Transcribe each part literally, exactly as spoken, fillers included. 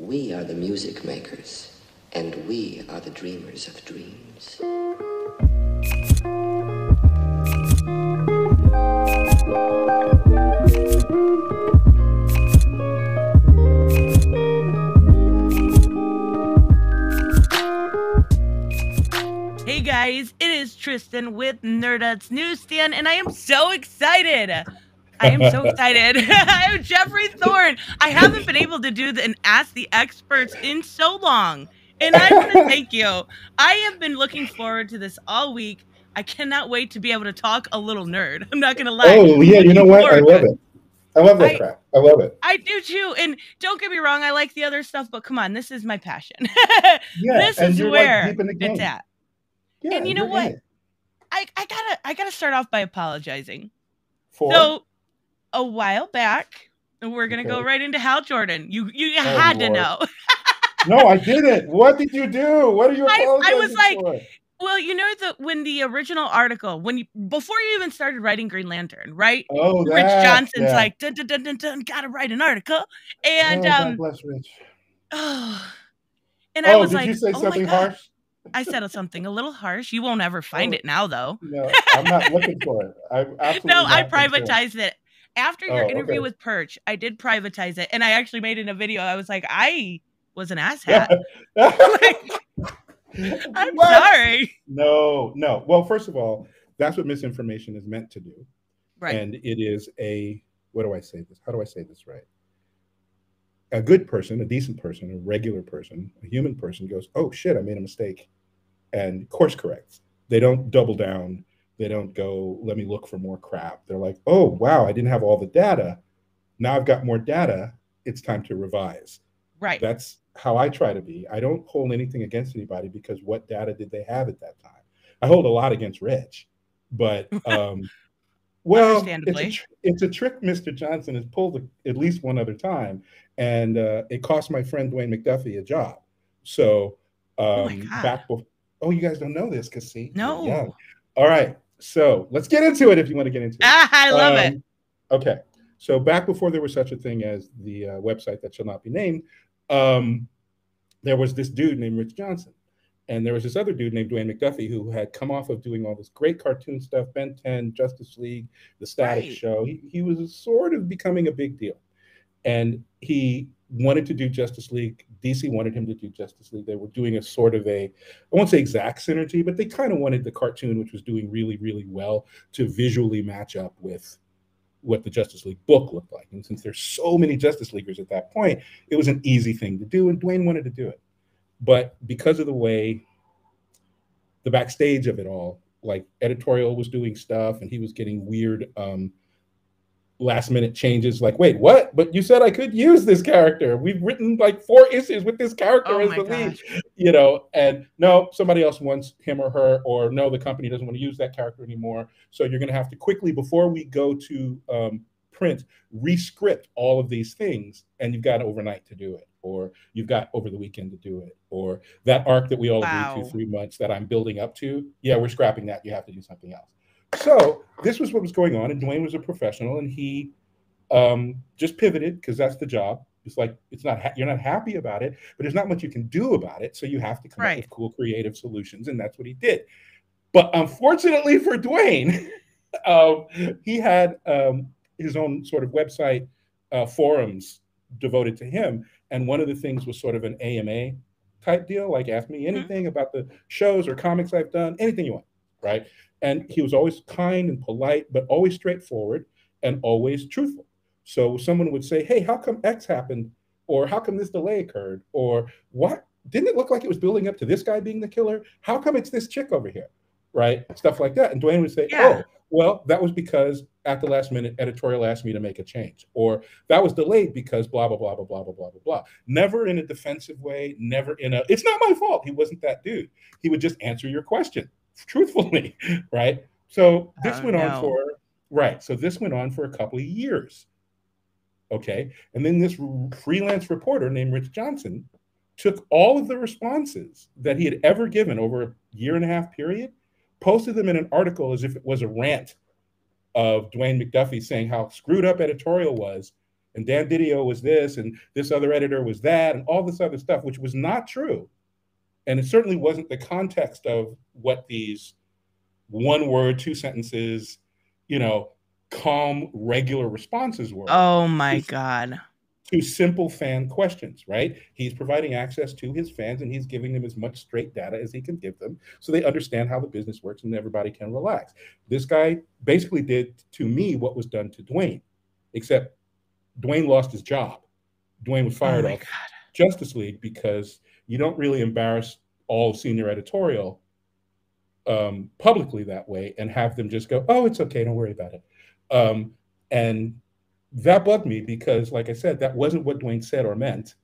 We are the music makers, and we are the dreamers of dreams. Hey guys, it is Tristan with Nerdut's Newsstand, and I am so excited! I am so excited. I'm Geoffrey Thorne. I haven't been able to do the, and ask the experts in so long. And I want to thank you. I have been looking forward to this all week. I cannot wait to be able to talk a little nerd. I'm not going to lie. Oh, yeah. You know what? I love it. I love that I, crap. I love it. I do, too. And don't get me wrong. I like the other stuff. But come on. This is my passion. Yeah, this and is you're where like deep in the game. It's at. Yeah, and you know what? I, I gotta I gotta start off by apologizing. For? So, a while back, and we're gonna okay. go right into Hal Jordan. You you oh, had Lord. to know. No, I didn't. What did you do? What are you apologizing I, I was like, for? Well, you know that when the original article, when you before you even started writing Green Lantern, right? Oh, that, Rich Johnson's yeah. like, dun, dun, dun, dun, dun, gotta write an article, and oh, um, God bless Rich. Oh, and oh, I was did like, you say oh something my harsh? I said something a little harsh. You won't ever find oh, it now, though. No, I'm not looking for it. I absolutely no, I privatized it. After your oh, interview okay. with Perch, I did privatize it, and I actually made it in a video. I was like, I was an asshat. Like, I'm what? sorry. No, no. Well, first of all, that's what misinformation is meant to do. Right. And it is a, what do I say this? How do I say this right? A good person, a decent person, a regular person, a human person goes, oh, shit, I made a mistake, and course corrects. They don't double down. They don't go, let me look for more crap. They're like, oh, wow, I didn't have all the data. Now I've got more data. It's time to revise. Right. That's how I try to be. I don't hold anything against anybody because what data did they have at that time? I hold a lot against Rich. But, um, well, it's a, tr it's a trick Mister Johnson has pulled at least one other time. And uh, it cost my friend Dwayne McDuffie a job. So um, oh back before, oh, you guys don't know this because see? No. Yeah. All right. So let's get into it if you want to get into it. Ah, I love um, it. Okay. So back before there was such a thing as the uh, website that shall not be named, um, there was this dude named Rich Johnson. And there was this other dude named Dwayne McDuffie who had come off of doing all this great cartoon stuff, Ben ten, Justice League, The Static right. Show. He, he was sort of becoming a big deal. And he wanted to do Justice League. D C wanted him to do Justice League. They were doing a sort of a, I won't say exact synergy, but they kind of wanted the cartoon, which was doing really, really well, to visually match up with what the Justice League book looked like. And since there's so many Justice Leaguers at that point, it was an easy thing to do, and Dwayne wanted to do it. But because of the way the backstage of it all, like editorial was doing stuff, and he was getting weird um, last minute changes, like, wait, what? But you said I could use this character. We've written like four issues with this character oh as the lead, you know, and no, somebody else wants him or her, or no, the company doesn't want to use that character anymore. So you're going to have to quickly, before we go to um, print, re-script all of these things, and you've got overnight to do it, or you've got over the weekend to do it, or that arc that we all wow. agreed to three months that I'm building up to, yeah, we're scrapping that. You have to do something else. So this was what was going on, and Dwayne was a professional, and he um, just pivoted because that's the job. It's like it's not ha you're not happy about it, but there's not much you can do about it, so you have to come right. up with cool, creative solutions, and that's what he did. But unfortunately for Dwayne, um, he had um, his own sort of website uh, forums devoted to him, and one of the things was sort of an A M A type deal, like ask me anything mm-hmm. about the shows or comics I've done, anything you want, right? And he was always kind and polite, but always straightforward and always truthful. So someone would say, hey, how come X happened? Or how come this delay occurred? Or what? Didn't it look like it was building up to this guy being the killer? How come it's this chick over here? Right? Stuff like that. And Dwayne would say, yeah. oh, well, that was because at the last minute, editorial asked me to make a change. Or that was delayed because blah, blah, blah, blah, blah, blah, blah, blah. Never in a defensive way. Never in a, it's not my fault. He wasn't that dude. He would just answer your question. Truthfully, right? So this oh, went no. on for right. So this went on for a couple of years, okay. And then this freelance reporter named Rich Johnson took all of the responses that he had ever given over a year and a half period, posted them in an article as if it was a rant of Dwayne McDuffie saying how screwed up editorial was, and Dan Didio was this, and this other editor was that, and all this other stuff, which was not true. And it certainly wasn't the context of what these one word, two sentences, you know, calm, regular responses were. Oh, my God. To simple fan questions, right? He's providing access to his fans, and he's giving them as much straight data as he can give them so they understand how the business works and everybody can relax. This guy basically did to me what was done to Dwayne, except Dwayne lost his job. Dwayne was fired oh off God. Justice League because you don't really embarrass all senior editorial um, publicly that way and have them just go, oh, it's okay, don't worry about it. Um, and that bugged me because, like I said, that wasn't what Dwayne said or meant.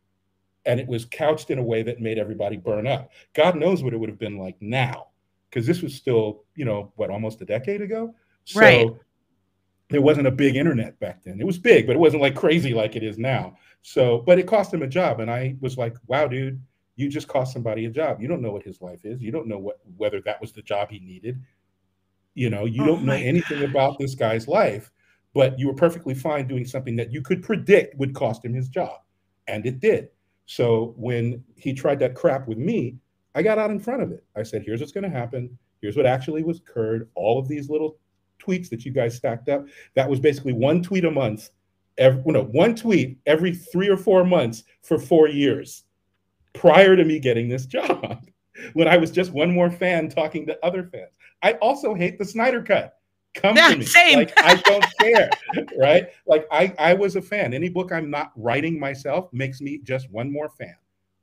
And it was couched in a way that made everybody burn up. God knows what it would have been like now, because this was still, you know, what, almost a decade ago? So right. There wasn't a big internet back then. It was big, but it wasn't like crazy like it is now. So, but it cost him a job. And I was like, wow, dude, you just cost somebody a job. You don't know what his life is. You don't know what whether that was the job he needed. You know, you oh don't know anything God. about this guy's life. But you were perfectly fine doing something that you could predict would cost him his job. And it did. So when he tried that crap with me, I got out in front of it. I said, here's what's going to happen. Here's what actually was occurred. All of these little tweets that you guys stacked up. That was basically one tweet a month. Every, no, one tweet every three or four months for four years prior to me getting this job. When I was just one more fan talking to other fans. I also hate the Snyder Cut. Come no, to me. Same. Like, I don't care, right? Like, I, I was a fan. Any book I'm not writing myself makes me just one more fan.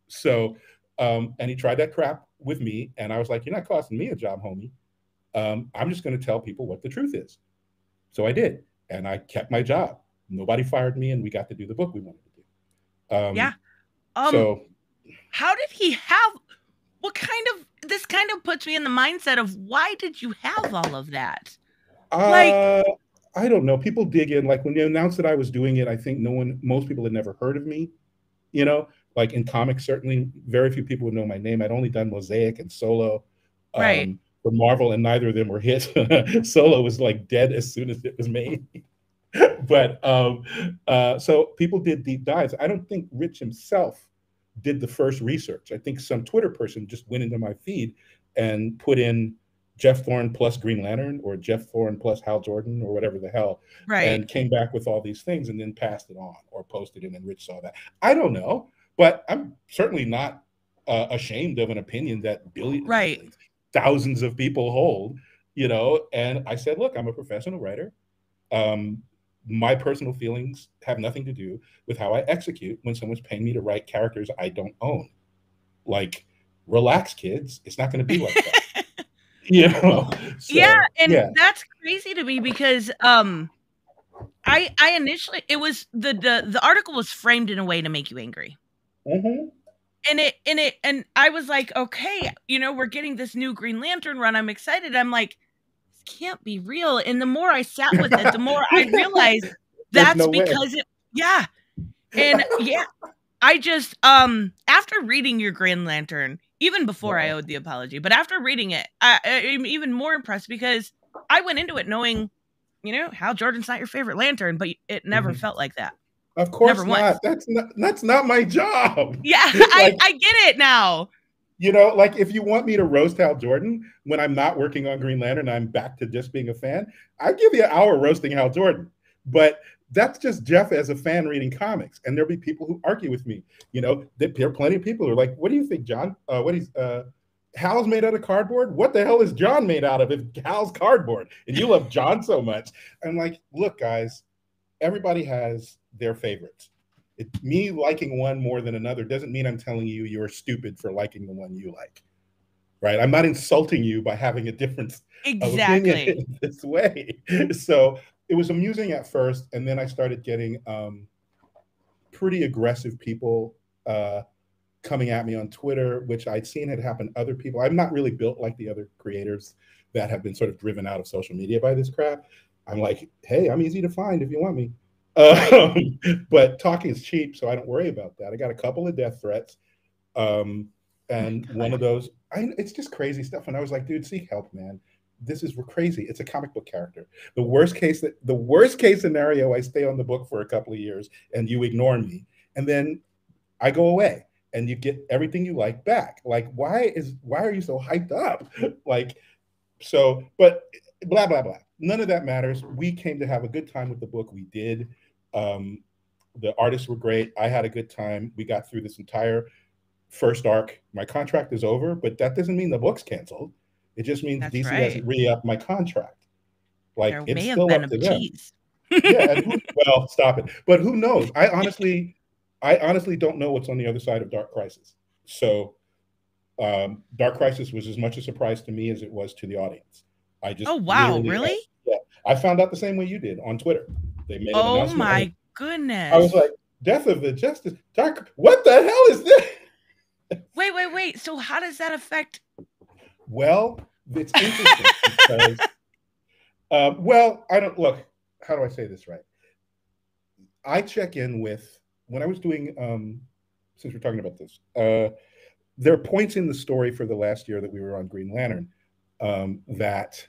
So, um, and he tried that crap with me, and I was like, you're not costing me a job, homie. Um, I'm just going to tell people what the truth is. So I did, and I kept my job. Nobody fired me, and we got to do the book we wanted to do. Um, yeah. Um, so, how did he have, what kind of, this kind of puts me in the mindset of why did you have all of that? Like, uh, I don't know. People dig in. Like when they announced that I was doing it, I think no one, most people had never heard of me, you know, like in comics, certainly very few people would know my name. I'd only done Mosaic and Solo um, right. for Marvel, and neither of them were hits. Solo was like dead as soon as it was made. But um, uh, so people did deep dives. I don't think Rich himself did the first research. I think some Twitter person just went into my feed and put in Jeff Thorne plus Green Lantern or Jeff Thorne plus Hal Jordan or whatever the hell, right? And came back with all these things and then passed it on or posted it and Rich saw that. I don't know, but I'm certainly not uh, ashamed of an opinion that billions, right. thousands of people hold, you know, and I said, look, I'm a professional writer. Um, my personal feelings have nothing to do with how I execute when someone's paying me to write characters I don't own. Like, relax, kids. It's not going to be like that. You know, so, yeah, and yeah. That's crazy to me because um, I I initially it was the the the article was framed in a way to make you angry, mm-hmm. and it and it and I was like, okay, you know, we're getting this new Green Lantern run. I'm excited. I'm like, this can't be real. And the more I sat with it, the more I realized that's no because way. it, yeah, and yeah, I just um after reading your Green Lantern. Even before yeah. I owed the apology, but after reading it, I, I'm even more impressed because I went into it knowing, you know, Hal Jordan's not your favorite Lantern, but it never mm-hmm. felt like that. Of course never not. That's not. That's not my job. Yeah, like, I, I get it now. You know, like if you want me to roast Hal Jordan when I'm not working on Green Lantern, I'm back to just being a fan. I give you an hour roasting Hal Jordan, but that's just Jeff as a fan reading comics. And there'll be people who argue with me. You know, there are plenty of people who are like, what do you think, John? Uh, what is uh, Hal's made out of cardboard? What the hell is John made out of if Hal's cardboard? And you love John so much. I'm like, look, guys, everybody has their favorites. It, me liking one more than another doesn't mean I'm telling you you're stupid for liking the one you like. Right? I'm not insulting you by having a difference exactly. of opinion in this way. So it was amusing at first, and then I started getting um, pretty aggressive people uh, coming at me on Twitter, which I'd seen had happened to other people. I'm not really built like the other creators that have been sort of driven out of social media by this crap. I'm like, hey, I'm easy to find if you want me. Um, but talking is cheap, so I don't worry about that. I got a couple of death threats, um, and oh one of those, I, it's just crazy stuff. And I was like, dude, seek help, man. this is crazy. It's a comic book character. The worst case that the worst case scenario, I stay on the book for a couple of years and you ignore me, and then I go away and you get everything you like back. Like, why is why are you so hyped up? Like, so, but blah, blah, blah. None of that matters. We came to have a good time with the book. We did. Um, the artists were great. I had a good time. We got through this entire first arc. My contract is over, but that doesn't mean the book's canceled. It just means That's D C right. hasn't re-upped my contract. Like, there it's may still have been up to them. Yeah, and who, well, stop it. But who knows? I honestly, I honestly don't know what's on the other side of Dark Crisis. So, um, Dark Crisis was as much a surprise to me as it was to the audience. I just oh wow, really? Yeah, I found out the same way you did on Twitter. They made an oh announcement. Oh my goodness! I was like, "Death of the Justice Dark." What the hell is this? Wait, wait, wait. So how does that affect? Well, it's interesting because, uh, well, I don't look. How do I say this right? I check in with when I was doing. Um, since we're talking about this, uh, there are points in the story for the last year that we were on Green Lantern um, that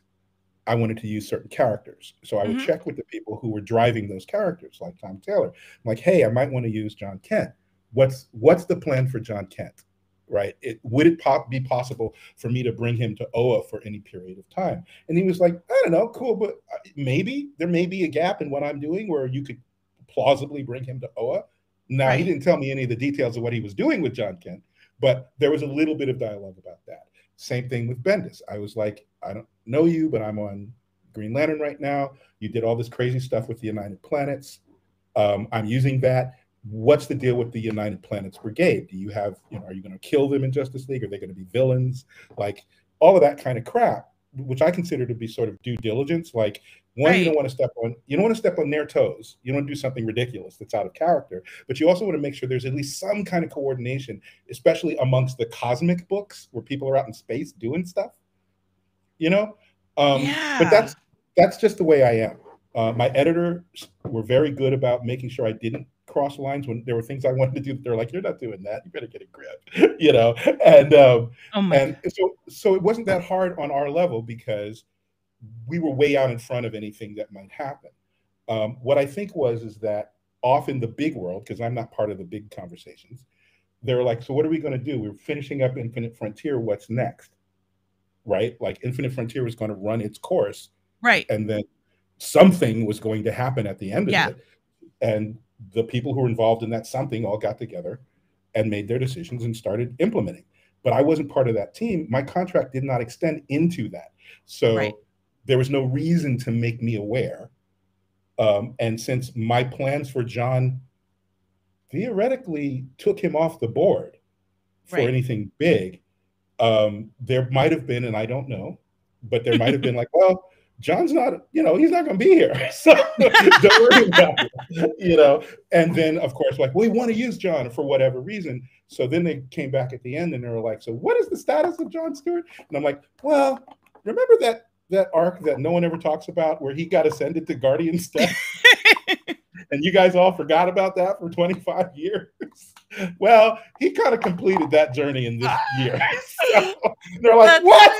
I wanted to use certain characters. So I would mm-hmm. check with the people who were driving those characters, like Tom Taylor. I'm like, hey, I might want to use John Kent. What's what's the plan for John Kent? Right? It would it pop, be possible for me to bring him to O A for any period of time? And he was like, I don't know, cool, but maybe there may be a gap in what I'm doing where you could plausibly bring him to O A. Now, right. he didn't tell me any of the details of what he was doing with John Kent, but there was a little bit of dialogue about that. Same thing with Bendis. I was like, I don't know you, but I'm on Green Lantern right now. You did all this crazy stuff with the United Planets. Um, I'm using that. What's the deal with the United Planets Brigade? Do you have, you know, are you going to kill them in Justice League? Are they going to be villains? Like all of that kind of crap, which I consider to be sort of due diligence. Like one, right. you don't want to step on, you don't want to step on their toes. You don't want to do something ridiculous that's out of character, but you also want to make sure there's at least some kind of coordination, especially amongst the cosmic books where people are out in space doing stuff, you know? Um, yeah. But that's, that's just the way I am. Uh, my editor were very good about making sure I didn't cross lines when there were things I wanted to do. They're like, you're not doing that. You better get a grip, you know? And, um, oh my and God. so, so it wasn't that hard on our level because we were way out in front of anything that might happen. Um, what I think was, is that often the big world, cause I'm not part of the big conversations. They were like, so what are we going to do? We're finishing up Infinite Frontier. What's next? Right? Like Infinite Frontier was going to run its course. Right. And then something was going to happen at the end of yeah. it. And the people who were involved in that something all got together and made their decisions and started implementing. But I wasn't part of that team. My contract did not extend into that. So right. there was no reason to make me aware. Um, and since my plans for John theoretically took him off the board for right. anything big, um, there might have been, and I don't know, but there might have been like, well, John's not, you know, he's not going to be here. So don't worry about it, you know. And then, of course, like, we want to use John for whatever reason. So then they came back at the end and they were like, so what is the status of John Stewart? And I'm like, well, remember that that arc that no one ever talks about where he got ascended to Guardian stuff? And you guys all forgot about that for twenty-five years. Well, he kind of completed that journey in this year. So they're like, that's what?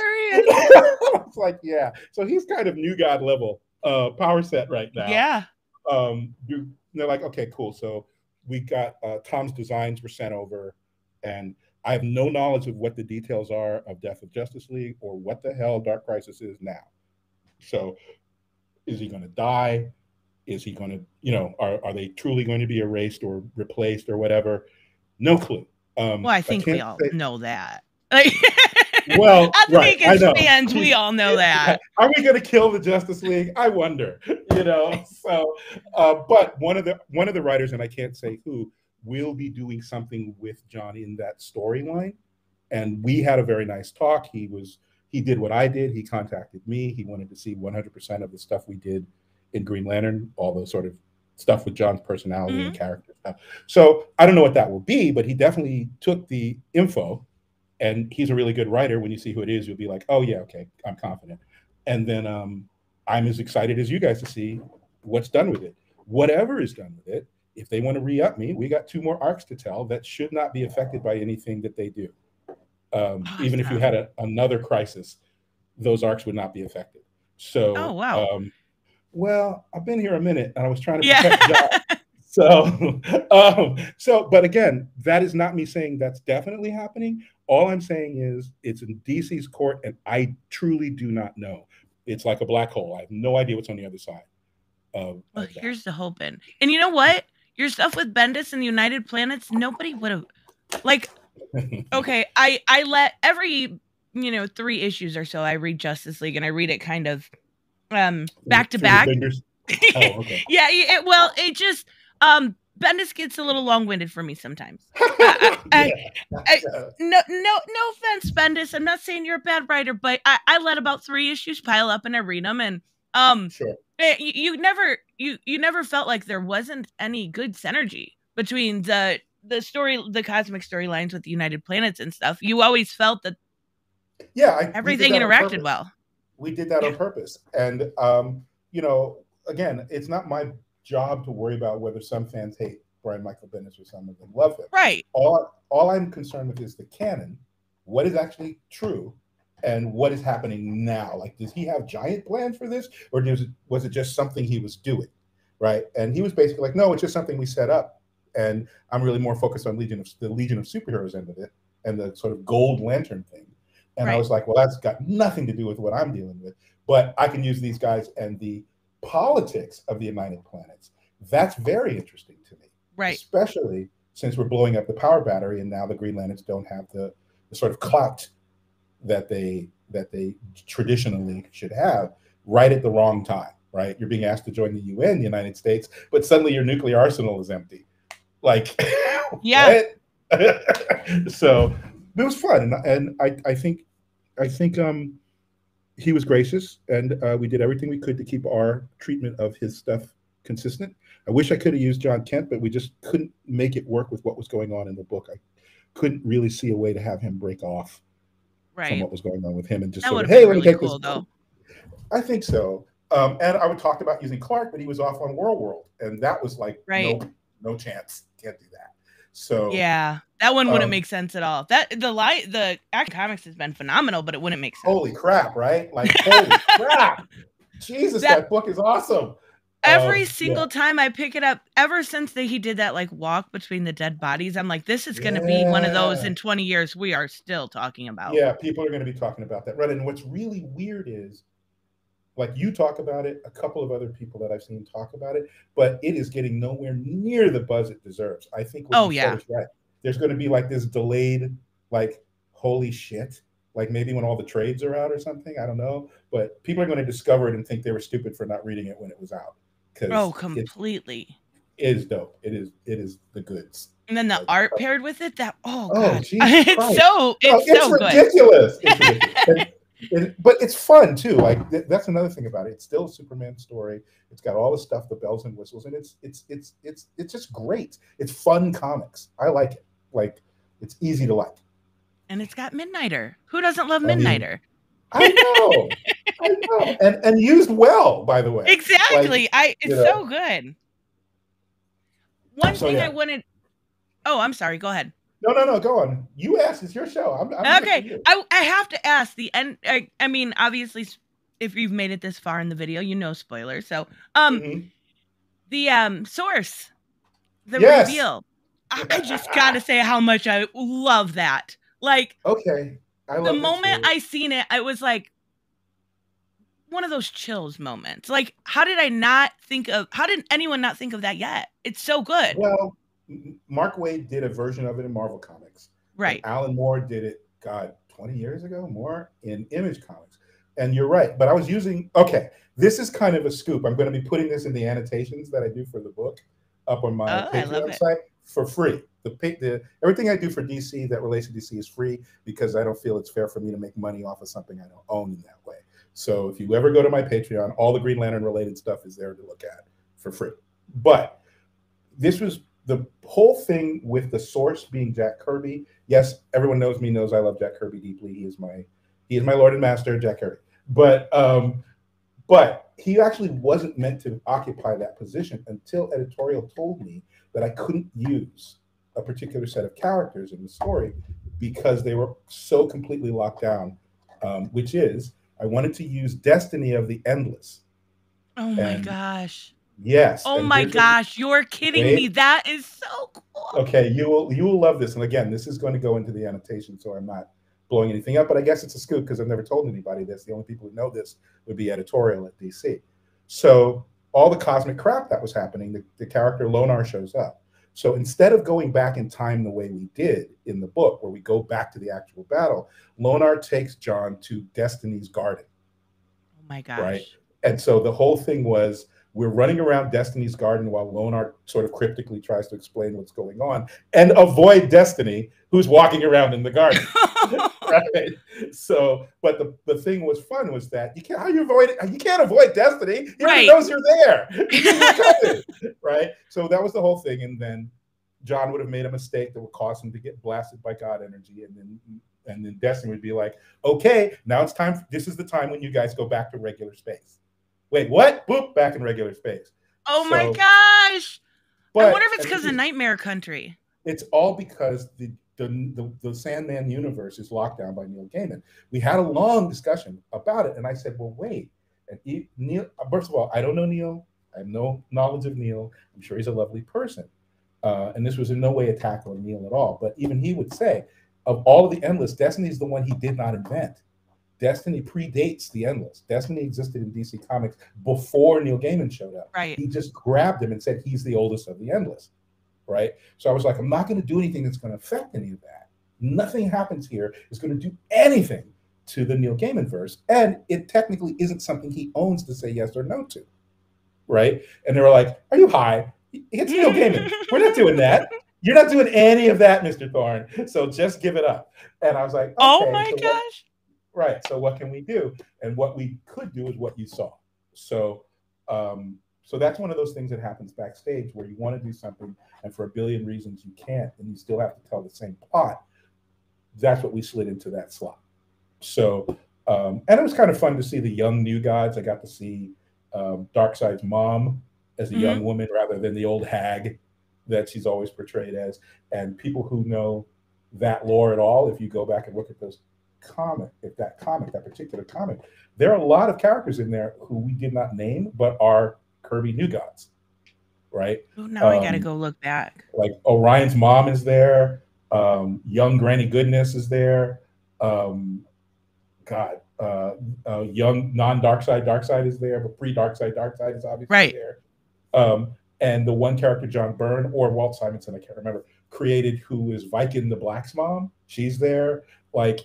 It's like, yeah. So he's kind of new god level uh, power set right now. Yeah. Um, you, they're like, okay, cool. So we got uh, Tom's designs were sent over, and I have no knowledge of what the details are of Death of Justice League or what the hell Dark Crisis is now. So is he going to die? Is he going to, you know, are, are they truly going to be erased or replaced or whatever? No clue. Um, well, I think I we all say, know that. Like, well, as right, I know. Fans, we all know that. Are we going to kill the Justice League? I wonder. You know. So, uh, but one of the one of the writers, and I can't say who, will be doing something with John in that storyline. And we had a very nice talk. He was he did what I did. He contacted me. He wanted to see one hundred percent of the stuff we did in Green Lantern, all those sort of stuff with John's personality mm-hmm. and character stuff. So I don't know what that will be, but he definitely took the info, and he's a really good writer. When you see who it is, you'll be like, oh yeah, okay, I'm confident. And then um, I'm as excited as you guys to see what's done with it. Whatever is done with it, if they want to re-up me, we got two more arcs to tell that should not be affected by anything that they do. Um, oh, even no. if you had a, another crisis, those arcs would not be affected. So, oh, wow. Um, well, I've been here a minute, and I was trying to protect yeah. John. So, um, so, but again, that is not me saying that's definitely happening. All I'm saying is it's in D C's court, and I truly do not know. It's like a black hole. I have no idea what's on the other side. Of, well, of here's the hoping. And you know what? Your stuff with Bendis and the United Planets, nobody would have, like, okay, I, I let every, you know, three issues or so, I read Justice League, and I read it kind of um, back to back. Oh, okay. Yeah, it, well, it just... Um, Bendis gets a little long-winded for me sometimes. I, I, yeah. I, no, no, no offense, Bendis. I'm not saying you're a bad writer, but I, I let about three issues pile up and I read them, and um, sure. it, you, you never, you you never felt like there wasn't any good synergy between the the story, the cosmic storylines with the United Planets and stuff. You always felt that, yeah, I, everything we interacted well. We did that yeah. on purpose, and um, you know, again, it's not my job to worry about whether some fans hate Brian Michael Bendis or some of them love him. Right. All, all I'm concerned with is the canon, what is actually true, and what is happening now. Like, does he have giant plans for this, or was it, was it just something he was doing, right? And he was basically like, no, it's just something we set up, and I'm really more focused on Legion of the Legion of Superheroes end of it, and the sort of Gold Lantern thing. And right. I was like, well, that's got nothing to do with what I'm dealing with, but I can use these guys and the politics of the United Planets. That's very interesting to me, right? Especially since we're blowing up the power battery, and now the Green Lanterns don't have the, the sort of clout that they that they traditionally should have. Right at the wrong time, right? You're being asked to join the U N, the United States, but suddenly your nuclear arsenal is empty. Like, yeah. So it was fun, and, and I I think I think um. he was gracious, and uh, we did everything we could to keep our treatment of his stuff consistent. I wish I could have used John Kent, but we just couldn't make it work with what was going on in the book. I couldn't really see a way to have him break off right. from what was going on with him, and just sort of, hey, let me take this. I think so. Um, and I would talk about using Clark, but he was off on World World, and that was like, right. no, no chance. Can't do that. So yeah, that one wouldn't um, make sense at all. That the light, the Act Comics has been phenomenal, but it wouldn't make sense. Holy crap, right? Like, holy crap! Jesus, that, that book is awesome. Every um, single yeah. time I pick it up, ever since that he did that like walk between the dead bodies, I'm like, this is going to yeah. be one of those in twenty years we are still talking about. Yeah, people are going to be talking about that, right? And what's really weird is, like, you talk about it, a couple of other people that I've seen talk about it, but it is getting nowhere near the buzz it deserves. I think what oh, you yeah. said is right. There's going to be like this delayed, like, holy shit, like maybe when all the trades are out or something. I don't know. But people are going to discover it and think they were stupid for not reading it when it was out. Oh, completely. It is dope. It is It is the goods. And then the like, art paired with it, that, oh, oh God. It's so, it's, oh, it's so ridiculous. Good. It's ridiculous. And, It, but it's fun too. Like th that's another thing about it. It's still a Superman story. It's got all the stuff, the bells and whistles, and it's it's it's it's it's just great. It's fun comics. I like it. Like, it's easy to like. And it's got Midnighter. Who doesn't love Midnighter? I know, I know, and and used well, by the way. Exactly. Like, I it's you know. so good. One so, thing yeah. I wanted. Oh, I'm sorry. Go ahead. No, no, no. Go on. You asked. It's your show. I'm, I'm okay. I, I have to ask the end. I, I mean, obviously, if you've made it this far in the video, you know spoilers. So, um, mm-hmm. the um source, the yes. reveal. I, I just gotta say how much I love that. Like, okay, I love the moment I seen it, I was like, one of those chills moments. Like, how did I not think of? How did anyone not think of that yet? It's so good. Well. Mark Waid did a version of it in Marvel Comics. Right. And Alan Moore did it, God, twenty years ago, more, in Image Comics. And you're right. But I was using, okay, this is kind of a scoop. I'm going to be putting this in the annotations that I do for the book up on my oh, Patreon site for free. The, the Everything I do for D C that relates to D C is free, because I don't feel it's fair for me to make money off of something I don't own in that way. So if you ever go to my Patreon, all the Green Lantern related stuff is there to look at for free. But this was... the whole thing with the source being Jack Kirby. Yes, everyone knows me, knows I love Jack Kirby deeply. He is my, he is my Lord and Master, Jack Kirby. But, um, but he actually wasn't meant to occupy that position until editorial told me that I couldn't use a particular set of characters in the story because they were so completely locked down, um, which is I wanted to use Destiny of the Endless. Oh my and gosh. Yes. Oh my gosh. A, you're kidding wait. me. That is so cool. Okay. You will, you will love this. And again, this is going to go into the annotation, so I'm not blowing anything up, but I guess it's a scoop because I've never told anybody this. The only people who know this would be editorial at D C. So all the cosmic crap that was happening, the, the character Lonar shows up. So instead of going back in time the way we did in the book, where we go back to the actual battle, Lonar takes John to Destiny's garden. Oh my gosh. Right? And so the whole thing was, we're running around Destiny's garden while Lonar sort of cryptically tries to explain what's going on and avoid Destiny, who's walking around in the garden. Right? So, but the, the thing was fun was that you can't, how you avoid it? You can't avoid Destiny. He right. knows you're there. Right? So that was the whole thing. And then John would have made a mistake that would cause him to get blasted by God energy. And then, and then Destiny would be like, okay, now it's time. For, this is the time when you guys go back to regular space. Wait, what? Boop, back in regular space. Oh so, my gosh. But, I wonder if it's because of Nightmare Country. It's all because the, the, the, the Sandman universe is locked down by Neil Gaiman. We had a long discussion about it, and I said, well, wait. And he, Neil, first of all, I don't know Neil. I have no knowledge of Neil. I'm sure he's a lovely person. Uh, and this was in no way a tackle on Neil at all. But even he would say, of all of the Endless, Destiny is the one he did not invent. Destiny predates the Endless. Destiny existed in D C Comics before Neil Gaiman showed up. Right. He just grabbed him and said, he's the oldest of the Endless, right? So I was like, I'm not going to do anything that's going to affect any of that. Nothing happens here is going to do anything to the Neil Gaiman verse, and it technically isn't something he owns to say yes or no to, right? And they were like, are you high? It's Neil Gaiman. We're not doing that. You're not doing any of that, Mister Thorne, so just give it up. And I was like, okay, oh my so gosh. Right. So what can we do? And what we could do is what you saw. So um, so that's one of those things that happens backstage where you want to do something and for a billion reasons you can't, and you still have to tell the same plot. That's what we slid into that slot. So um, and it was kind of fun to see the young new gods. I got to see um, Darkseid's mom as a mm-hmm. young woman rather than the old hag that she's always portrayed as. And people who know that lore at all, if you go back and look at those comic, if that comic, that particular comic, there are a lot of characters in there who we did not name, but are Kirby new gods, right? Oh, now um, I gotta go look back. Like Orion's mom is there, um, young Granny Goodness is there, um, God, uh, uh, young non-Darkseid Darkseid is there, but pre-Darkseid Darkseid is obviously right. there. Um, and the one character, John Byrne or Walt Simonson, I can't remember, created, who is Viking the Black's mom, she's there. Like,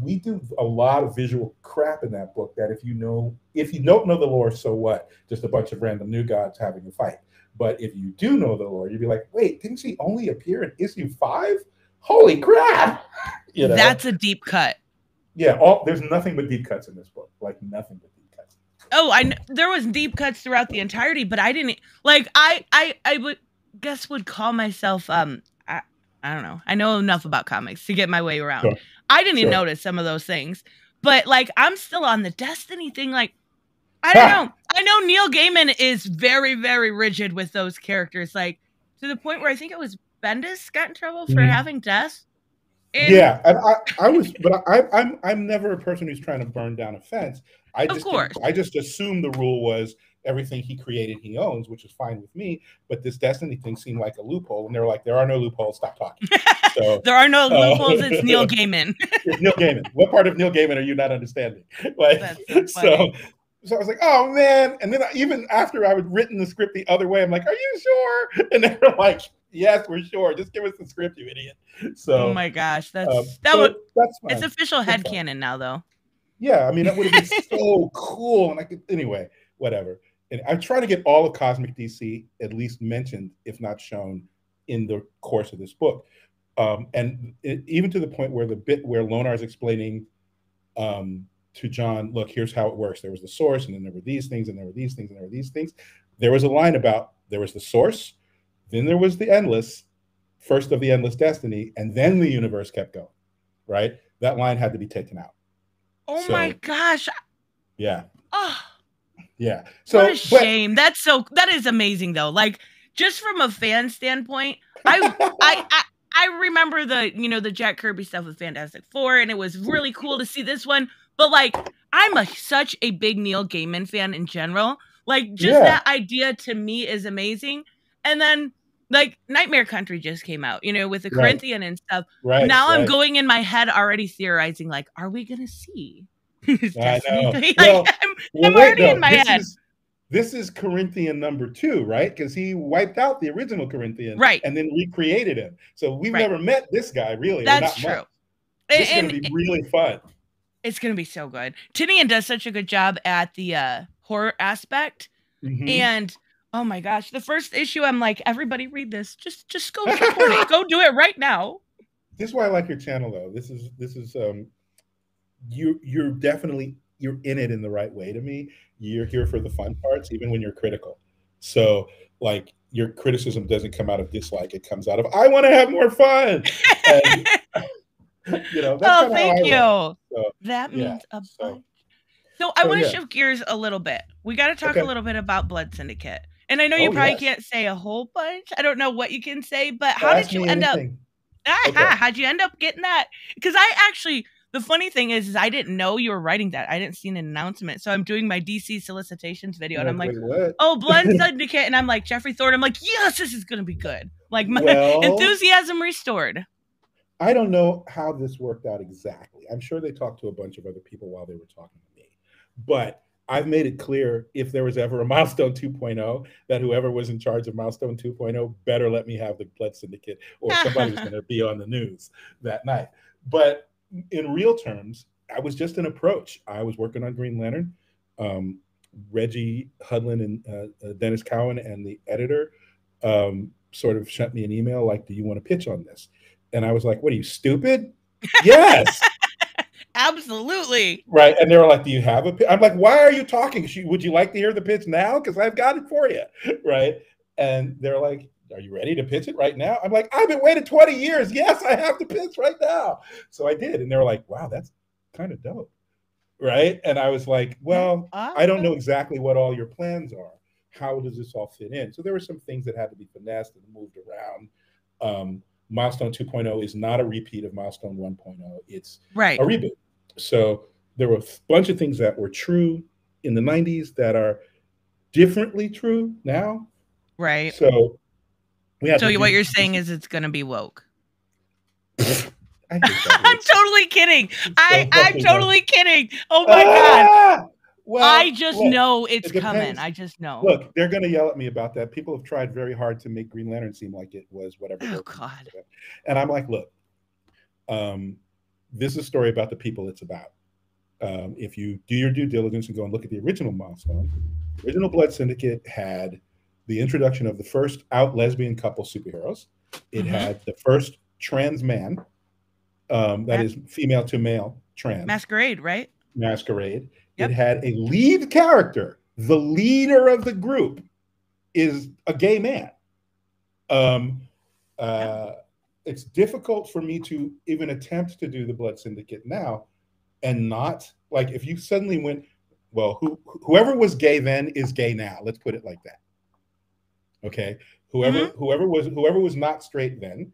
we do a lot of visual crap in that book that if you know, if you don't know the lore, so what? Just a bunch of random new gods having a fight. But if you do know the lore, you'd be like, wait, didn't she only appear in issue five? Holy crap! You know? That's a deep cut. Yeah, all, there's nothing but deep cuts in this book. Like, nothing but deep cuts. Oh, I kn- there was deep cuts throughout the entirety, but I didn't, like, I, I, I would guess would call myself, um, I, I don't know. I know enough about comics to get my way around. Sure. I didn't even sure. notice some of those things, but like, I'm still on the Destiny thing. Like, I don't ah. know. I know Neil Gaiman is very, very rigid with those characters. Like, to the point where I think it was Bendis got in trouble for mm. having death. And yeah. And I, I was, but I, I'm, I'm never a person who's trying to burn down a fence. I just, of course. I just assumed the rule was everything he created, he owns, which is fine with me. But this Destiny thing seemed like a loophole. And they were like, there are no loopholes. Stop talking. So, there are no loopholes. Uh, it's Neil Gaiman. It's Neil Gaiman. What part of Neil Gaiman are you not understanding? Like, That's so, so, so I was like, oh, man. And then I, even after I had written the script the other way, I'm like, are you sure? And they were like, yes, we're sure. Just give us the script, you idiot. So, oh, my gosh. That's um, that so would, that's fine. It's official headcanon now, though. Yeah. I mean, that would have been so cool. And I could, anyway, whatever. And I try to get all of Cosmic D C at least mentioned, if not shown, in the course of this book. Um, and it, even to the point where the bit where Lonar is explaining um, to John, look, here's how it works. There was the source, and then there were these things, and there were these things, and there were these things. There was a line about there was the source, then there was the Endless, first of the Endless Destiny, and then the universe kept going, right? That line had to be taken out. Oh, so, my gosh. Yeah. Oh. Yeah. So, what a shame. But, That's so, that is amazing, though. Like, just from a fan standpoint, I, I, I, I remember the, you know, the Jack Kirby stuff with Fantastic Four, and it was really cool to see this one. But like, I'm a, such a big Neil Gaiman fan in general. Like, just yeah. that idea to me is amazing. And then, like, Nightmare Country just came out, you know, with the right. Corinthian and stuff. Right, now right. I'm going in my head already theorizing, like, are we going to see? I know. Like, well, I'm, well, I'm wait, already though. in my this head. Is, this is Corinthian number two, right? Because he wiped out the original Corinthian right. and then recreated him. So we've right. never met this guy, really. That's not true. Much. It's going to be really fun. It's going to be so good. Tinian does such a good job at the uh, horror aspect. Mm-hmm. And, oh my gosh, the first issue, I'm like, everybody read this. Just just go support it. Go do it right now. This is why I like your channel, though. This is, this is um, you, you're definitely, you're in it in the right way to me. You're here for the fun parts, even when you're critical. So, like, your criticism doesn't come out of dislike. It comes out of, I want to have more fun. And, you know, that's oh, thank you. So, that yeah, means a bunch. So, so I so, want to yeah. shift gears a little bit. We got to talk okay. a little bit about Blood Syndicate. And I know you oh, probably yes. can't say a whole bunch. I don't know what you can say, but how Ask did you end anything. up? Ah, okay. How'd you end up getting that? Because I actually, the funny thing is, is I didn't know you were writing that. I didn't see an announcement. So I'm doing my D C solicitations video, and I'm like, like oh, Blood Syndicate. And I'm like, Geoffrey Thorne. I'm like, yes, this is going to be good. Like, my well, enthusiasm restored. I don't know how this worked out exactly. I'm sure they talked to a bunch of other people while they were talking to me. But I've made it clear, if there was ever a Milestone two point oh, that whoever was in charge of Milestone two point oh better let me have the Blood Syndicate, or somebody's going to be on the news that night. But in real terms, I was just an approach. I was working on Green Lantern. Um, Reggie Hudlin and uh, Dennis Cowan and the editor um, sort of sent me an email like, do you want to pitch on this? And I was like, what are you, stupid? Yes. Absolutely. Right. And they were like, do you have a pitch? I'm like, why are you talking? Would you like to hear the pitch now? Because I've got it for you. Right. And they're like, are you ready to pitch it right now? I'm like, I've been waiting twenty years. Yes, I have to pitch right now. So I did. And they were like, wow, that's kind of dope. Right. And I was like, well, awesome. I don't know exactly what all your plans are. How does this all fit in? So there were some things that had to be finessed and moved around. Um, Milestone two point oh is not a repeat of Milestone one point oh. It's right. a reboot. So there were a bunch of things that were true in the nineties that are differently true now. Right. So we have so to what you're saying is it's going to be woke. I'm totally kidding. So I, I'm totally woke. kidding. Oh, my ah! God. Well, I just look, know it's it coming. I just know. Look, they're going to yell at me about that. People have tried very hard to make Green Lantern seem like it was whatever. Oh, God. And I'm like, look, um, this is a story about the people it's about. Um, if you do your due diligence and go and look at the original Milestone, the original Blood Syndicate had the introduction of the first out lesbian couple superheroes. It mm-hmm. had the first trans man, um, that Mas is female to male trans. Masquerade, right? Masquerade. Yep. It had a lead character. The leader of the group is a gay man. Um, uh, yep. It's difficult for me to even attempt to do the Blood Syndicate now and not, like, if you suddenly went, well, who, whoever was gay then is gay now. Let's put it like that. Okay. Whoever, mm-hmm. whoever was, whoever was not straight then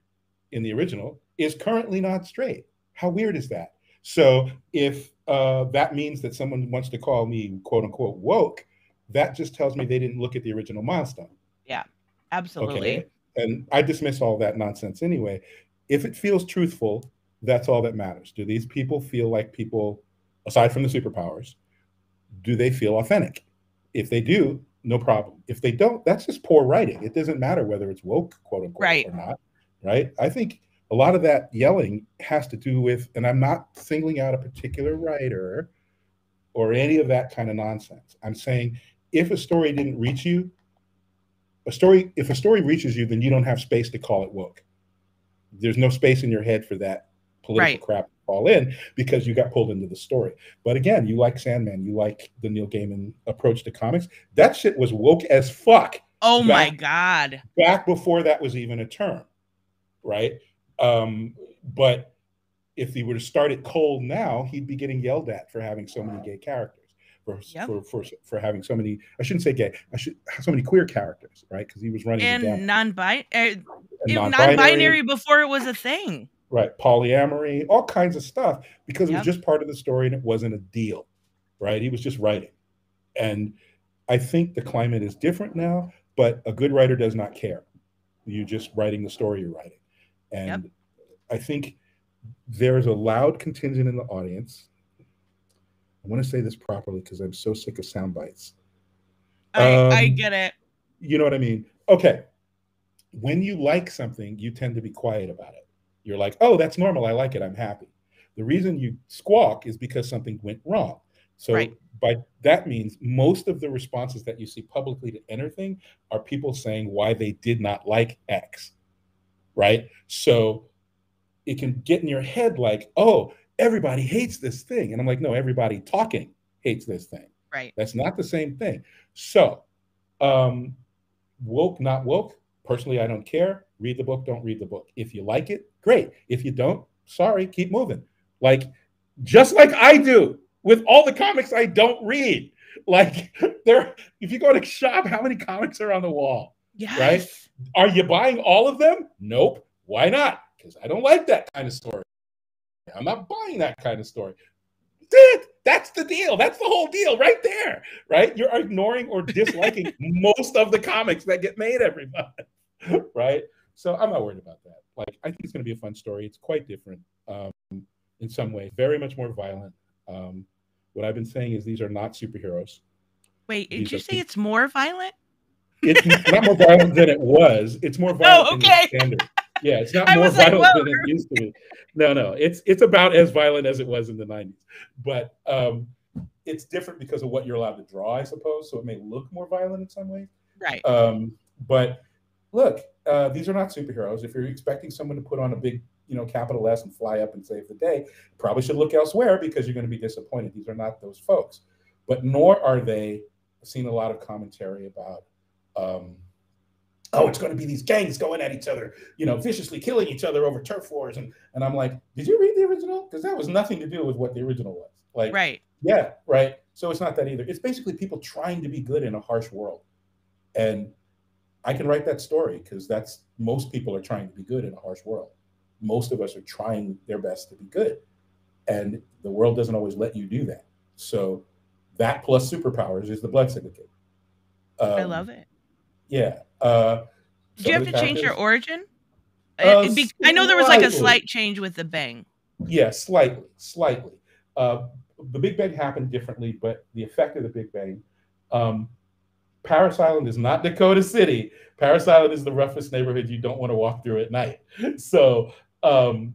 in the original is currently not straight. How weird is that? So if uh, that means that someone wants to call me, quote unquote, woke, that just tells me they didn't look at the original Milestone. Yeah, absolutely. Okay? And I dismiss all that nonsense anyway. If it feels truthful, that's all that matters. Do these people feel like people, aside from the superpowers, do they feel authentic? If they do, no problem. If they don't, that's just poor writing. It doesn't matter whether it's woke, quote unquote, right. or not. Right? I think a lot of that yelling has to do with, and I'm not singling out a particular writer or any of that kind of nonsense. I'm saying if a story didn't reach you, a story, if a story reaches you, then you don't have space to call it woke. There's no space in your head for that political right. crap to fall in because you got pulled into the story. But again, you like Sandman, you like the Neil Gaiman approach to comics. That shit was woke as fuck. Oh back, my God. Back before that was even a term, right? Um, but if he were to start it cold now, he'd be getting yelled at for having so many gay characters, for yep. for, for for having so many. I shouldn't say gay. I should so many queer characters, right? Because he was running and non-binary, uh, non-binary non-binary before it was a thing, right? Polyamory, all kinds of stuff, because it yep. was just part of the story and it wasn't a deal, right? He was just writing. And I think the climate is different now, but a good writer does not care. You're just writing the story you're writing. And yep. I think there is a loud contingent in the audience. I want to say this properly because I'm so sick of sound bites. I, um, I get it. You know what I mean? Okay. When you like something, you tend to be quiet about it. You're like, oh, that's normal. I like it. I'm happy. The reason you squawk is because something went wrong. So right. by that means most of the responses that you see publicly to anything are people saying why they did not like X, right? So it can get in your head like, oh, everybody hates this thing. And I'm like, no, everybody talking hates this thing. Right. That's not the same thing. So um, woke, not woke. Personally, I don't care. Read the book, don't read the book. If you like it, great. If you don't, sorry, keep moving. Like, just like I do with all the comics I don't read. Like, there, if you go to shop, how many comics are on the wall? Yes. Right? Are you buying all of them? Nope. Why not? Because I don't like that kind of story. I'm not buying that kind of story. Dude, that's the deal. That's the whole deal right there, right? You're ignoring or disliking most of the comics that get made every month, right? So I'm not worried about that. Like, I think it's going to be a fun story. It's quite different um, in some ways, very much more violent. Um, what I've been saying is these are not superheroes. Wait, did these you say people. It's more violent? It's not more violent than it was. It's more violent oh, okay. than the standard. Yeah, it's not more violent like, than it used to be. No, no, it's it's about as violent as it was in the nineties. But um, it's different because of what you're allowed to draw, I suppose. So it may look more violent in some ways. Right. Um, but look, uh, these are not superheroes. If you're expecting someone to put on a big, you know, capital S and fly up and save the day, you probably should look elsewhere because you're going to be disappointed. These are not those folks. But nor are they. I've seen a lot of commentary about. Um, Oh, it's going to be these gangs going at each other, you know, viciously killing each other over turf wars. And and I'm like, did you read the original? Because that was nothing to do with what the original was. Like, right. Yeah, right. So it's not that either. It's basically people trying to be good in a harsh world. And I can write that story because that's most people are trying to be good in a harsh world. Most of us are trying their best to be good. And the world doesn't always let you do that. So that plus superpowers is the Blood Syndicate. Um, I love it. Yeah. Uh, Did you have to change your origin? Uh, be, I know there was like a slight change with the Bang. Yeah, slightly, slightly. Uh, the Big Bang happened differently, but the effect of the Big Bang. Um, Paris Island is not Dakota City. Paris Island is the roughest neighborhood you don't want to walk through at night. So um,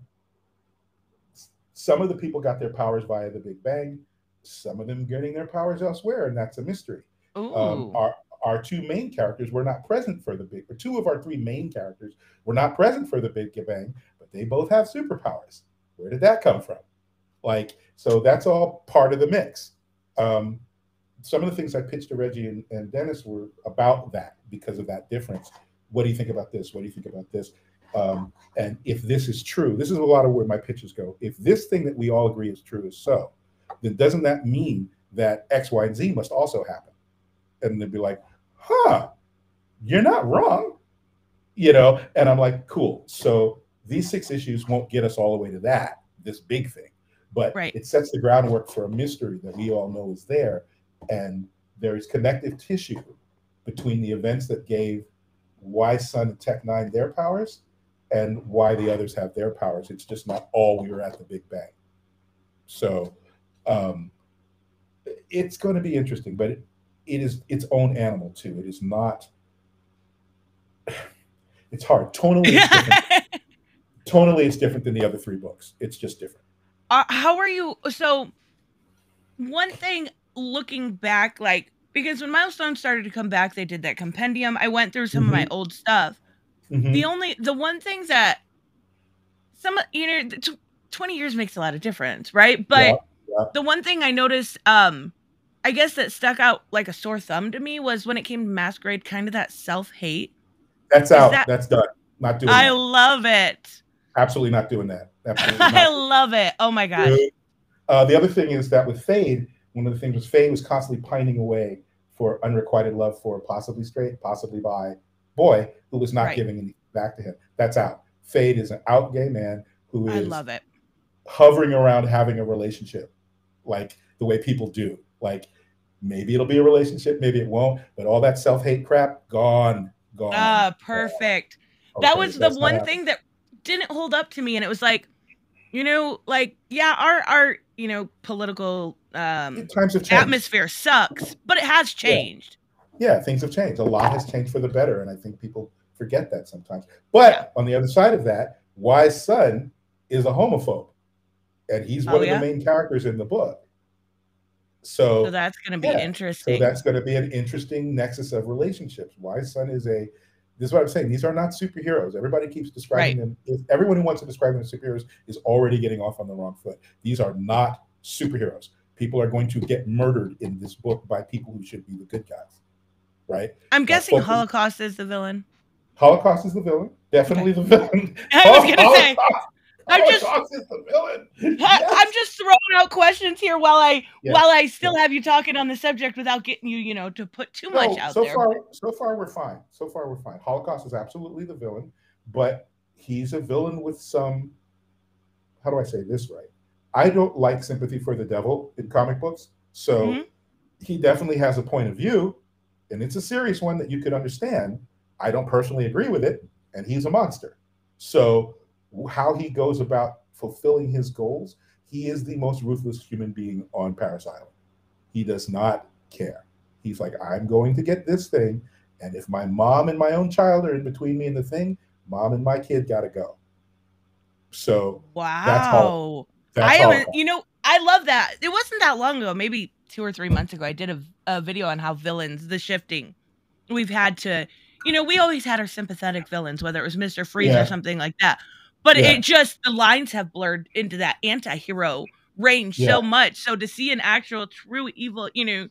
some of the people got their powers via the Big Bang. Some of them getting their powers elsewhere, and that's a mystery. Ooh. Um, our, Our two main characters were not present for the Big, or two of our three main characters were not present for the Big Bang, but they both have superpowers. Where did that come from? Like, so that's all part of the mix. Um, some of the things I pitched to Reggie and, and Dennis were about that because of that difference. What do you think about this? What do you think about this? Um, and if this is true, this is a lot of where my pitches go. If this thing that we all agree is true is so, then doesn't that mean that X, Y, and Z must also happen? And they'd be like, huh, you're not wrong, you know? And I'm like, cool. So these six issues won't get us all the way to that, this big thing, but right. It sets the groundwork for a mystery that we all know is there. And there is connective tissue between the events that gave why Sun and Tech Nine their powers and why the others have their powers. It's just not all we were at the Big Bang. So um, it's going to be interesting, but it, It is its own animal too. It is not. It's hard. Tonally, it's different. Tonally, it's different than the other three books. It's just different. Uh, how are you? So, one thing looking back, like because when Milestone started to come back, they did that compendium. I went through some mm-hmm. of my old stuff. Mm-hmm. The only, the one thing that some, you know, twenty years makes a lot of difference, right? But yeah, yeah. The one thing I noticed. Um, I guess that stuck out like a sore thumb to me was when it came to Masquerade, kind of that self-hate. That's out. That... That's done. Not doing I that. love it. Absolutely not doing that. Absolutely not. I love it. Oh, my gosh. Uh, the other thing is that with Fade, one of the things was Fade was constantly pining away for unrequited love for possibly straight, possibly bi boy who was not right. giving anything back to him. That's out. Fade is an out gay man who is I love it. hovering around having a relationship like the way people do. Like, maybe it'll be a relationship, maybe it won't, but all that self-hate crap, gone, gone. Ah, perfect. Gone. Okay, that was the one thing that didn't hold up to me, and it was like, you know, like, yeah, our, our you know, political um, times have atmosphere sucks, but it has changed. Yeah. yeah, things have changed. A lot has changed for the better, and I think people forget that sometimes. But yeah. on the other side of that, Y's son is a homophobe, and he's oh, one of yeah? the main characters in the book. So, so that's going to be yeah. interesting. So that's going to be an interesting nexus of relationships. Y's son is a... This is what I'm saying. These are not superheroes. Everybody keeps describing right. them. Everyone who wants to describe them as superheroes is already getting off on the wrong foot. These are not superheroes. People are going to get murdered in this book by people who should be the good guys, right? I'm guessing Holocaust is the villain. Holocaust is the villain. Definitely okay. the villain. I was going to say. I'm just, is the villain. Yes. I'm just throwing out questions here while I yes. while I still yes. have you talking on the subject without getting you, you know, to put too no, much out so there. So far, so far we're fine. So far we're fine. Holocaust is absolutely the villain, but he's a villain with some. How do I say this right? I don't like sympathy for the devil in comic books, so mm-hmm. he definitely has a point of view, and it's a serious one that you could understand. I don't personally agree with it, and he's a monster, so. How he goes about fulfilling his goals, he is the most ruthless human being on Paris Island. He does not care. He's like, I'm going to get this thing, and if my mom and my own child are in between me and the thing, mom and my kid gotta go. So wow, that's all. That's I haven't, you know, I love that. It wasn't that long ago, maybe two or three months ago, I did a, a video on how villains, the shifting, we've had to, you know, we always had our sympathetic villains, whether it was Mister Freeze yeah. or something like that. But yeah. it just, the lines have blurred into that anti-hero range yeah. so much. So to see an actual true evil, you know,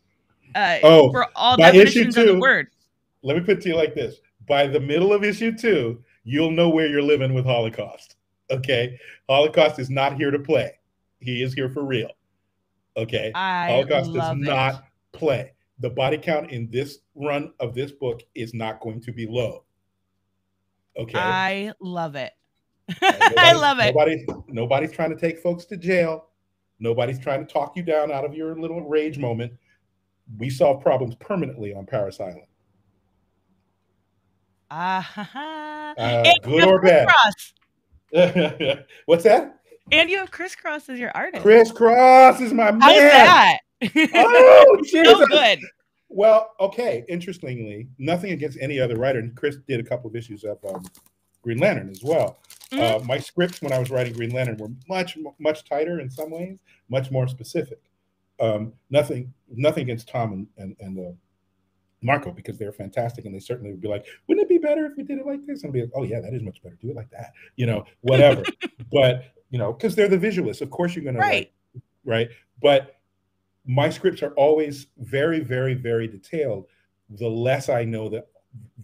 uh, oh, for all definitions two, of the word. Let me put it to you like this. By the middle of issue two, you'll know where you're living with Holocaust. Okay? Holocaust is not here to play. He is here for real. Okay? I Holocaust does it. not play. The body count in this run of this book is not going to be low. Okay? I love it. Nobody, I love it. Nobody, nobody's trying to take folks to jail. Nobody's trying to talk you down out of your little rage moment. We solve problems permanently on Paris Island. Uh, uh, and good or bad. What's that? And you have Chris Cross as your artist. Chris Cross is my man. How's that? Oh, Jesus. So good. Well, okay. Interestingly, nothing against any other writer. And Chris did a couple of issues of um, Green Lantern as well. Mm-hmm. uh, my scripts when I was writing Green Lantern were much, much tighter in some ways, much more specific. Um, nothing, nothing against Tom and, and, and uh, Marco, because they're fantastic, and they certainly would be like, wouldn't it be better if we did it like this? And be like, oh yeah, that is much better. Do it like that, you know, whatever. But, you know, because they're the visualists, of course you're going to write, right? But my scripts are always very, very, very detailed. The less I know that,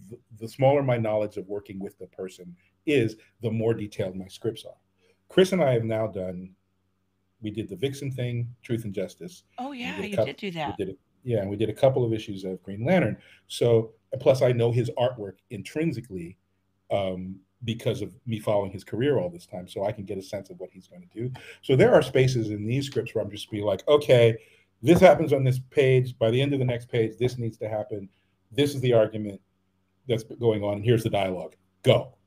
the, the smaller my knowledge of working with the person is, the more detailed my scripts are. Chris and I have now done, we did the Vixen thing, Truth and Justice. Oh yeah, did you couple, did do that. We did it, yeah, and we did a couple of issues of Green Lantern. So, plus I know his artwork intrinsically um, because of me following his career all this time, so I can get a sense of what he's going to do. So there are spaces in these scripts where I'm just be like, okay, this happens on this page, by the end of the next page, this needs to happen, this is the argument that's going on, and here's the dialogue. Go.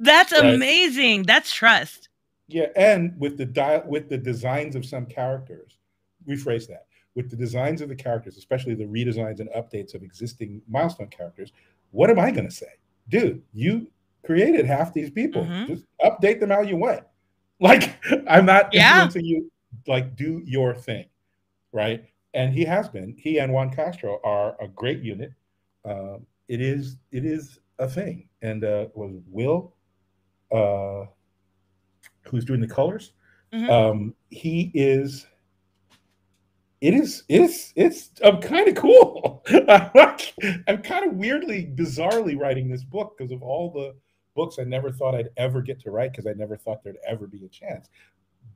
That's right? Amazing. That's trust. Yeah, and with the di with the designs of some characters, rephrase that. With the designs of the characters, especially the redesigns and updates of existing Milestone characters, what am I going to say? Dude, you created half these people. Mm-hmm. Just update them how you want. Like, I'm not yeah. influencing you. Like, do your thing, right? And he has been. He and Juan Castro are a great unit. Uh, it is it is a thing, and uh, was Will, uh, who's doing the colors. Mm-hmm. um, he is. It is it's it's. I'm kind of cool. I'm kind of weirdly, bizarrely writing this book because of all the books I never thought I'd ever get to write because I never thought there'd ever be a chance.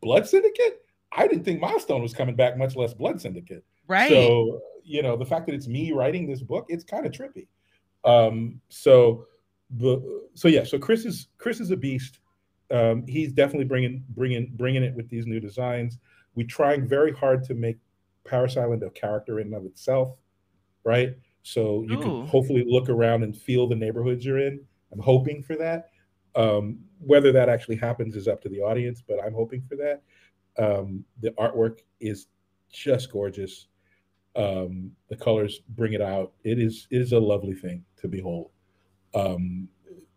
Blood Syndicate. I didn't think Milestone was coming back, much less Blood Syndicate. Right. So, you know, the fact that it's me writing this book, it's kind of trippy. Um, so, the, so yeah, so Chris is, Chris is a beast. Um, he's definitely bringing, bringing, bringing it with these new designs. We're trying very hard to make Paris Island a character in and of itself, right? So you Ooh. Can hopefully look around and feel the neighborhoods you're in. I'm hoping for that. Um, whether that actually happens is up to the audience, but I'm hoping for that. Um, the artwork is just gorgeous. Um, the colors bring it out. It is it is a lovely thing to behold. Um,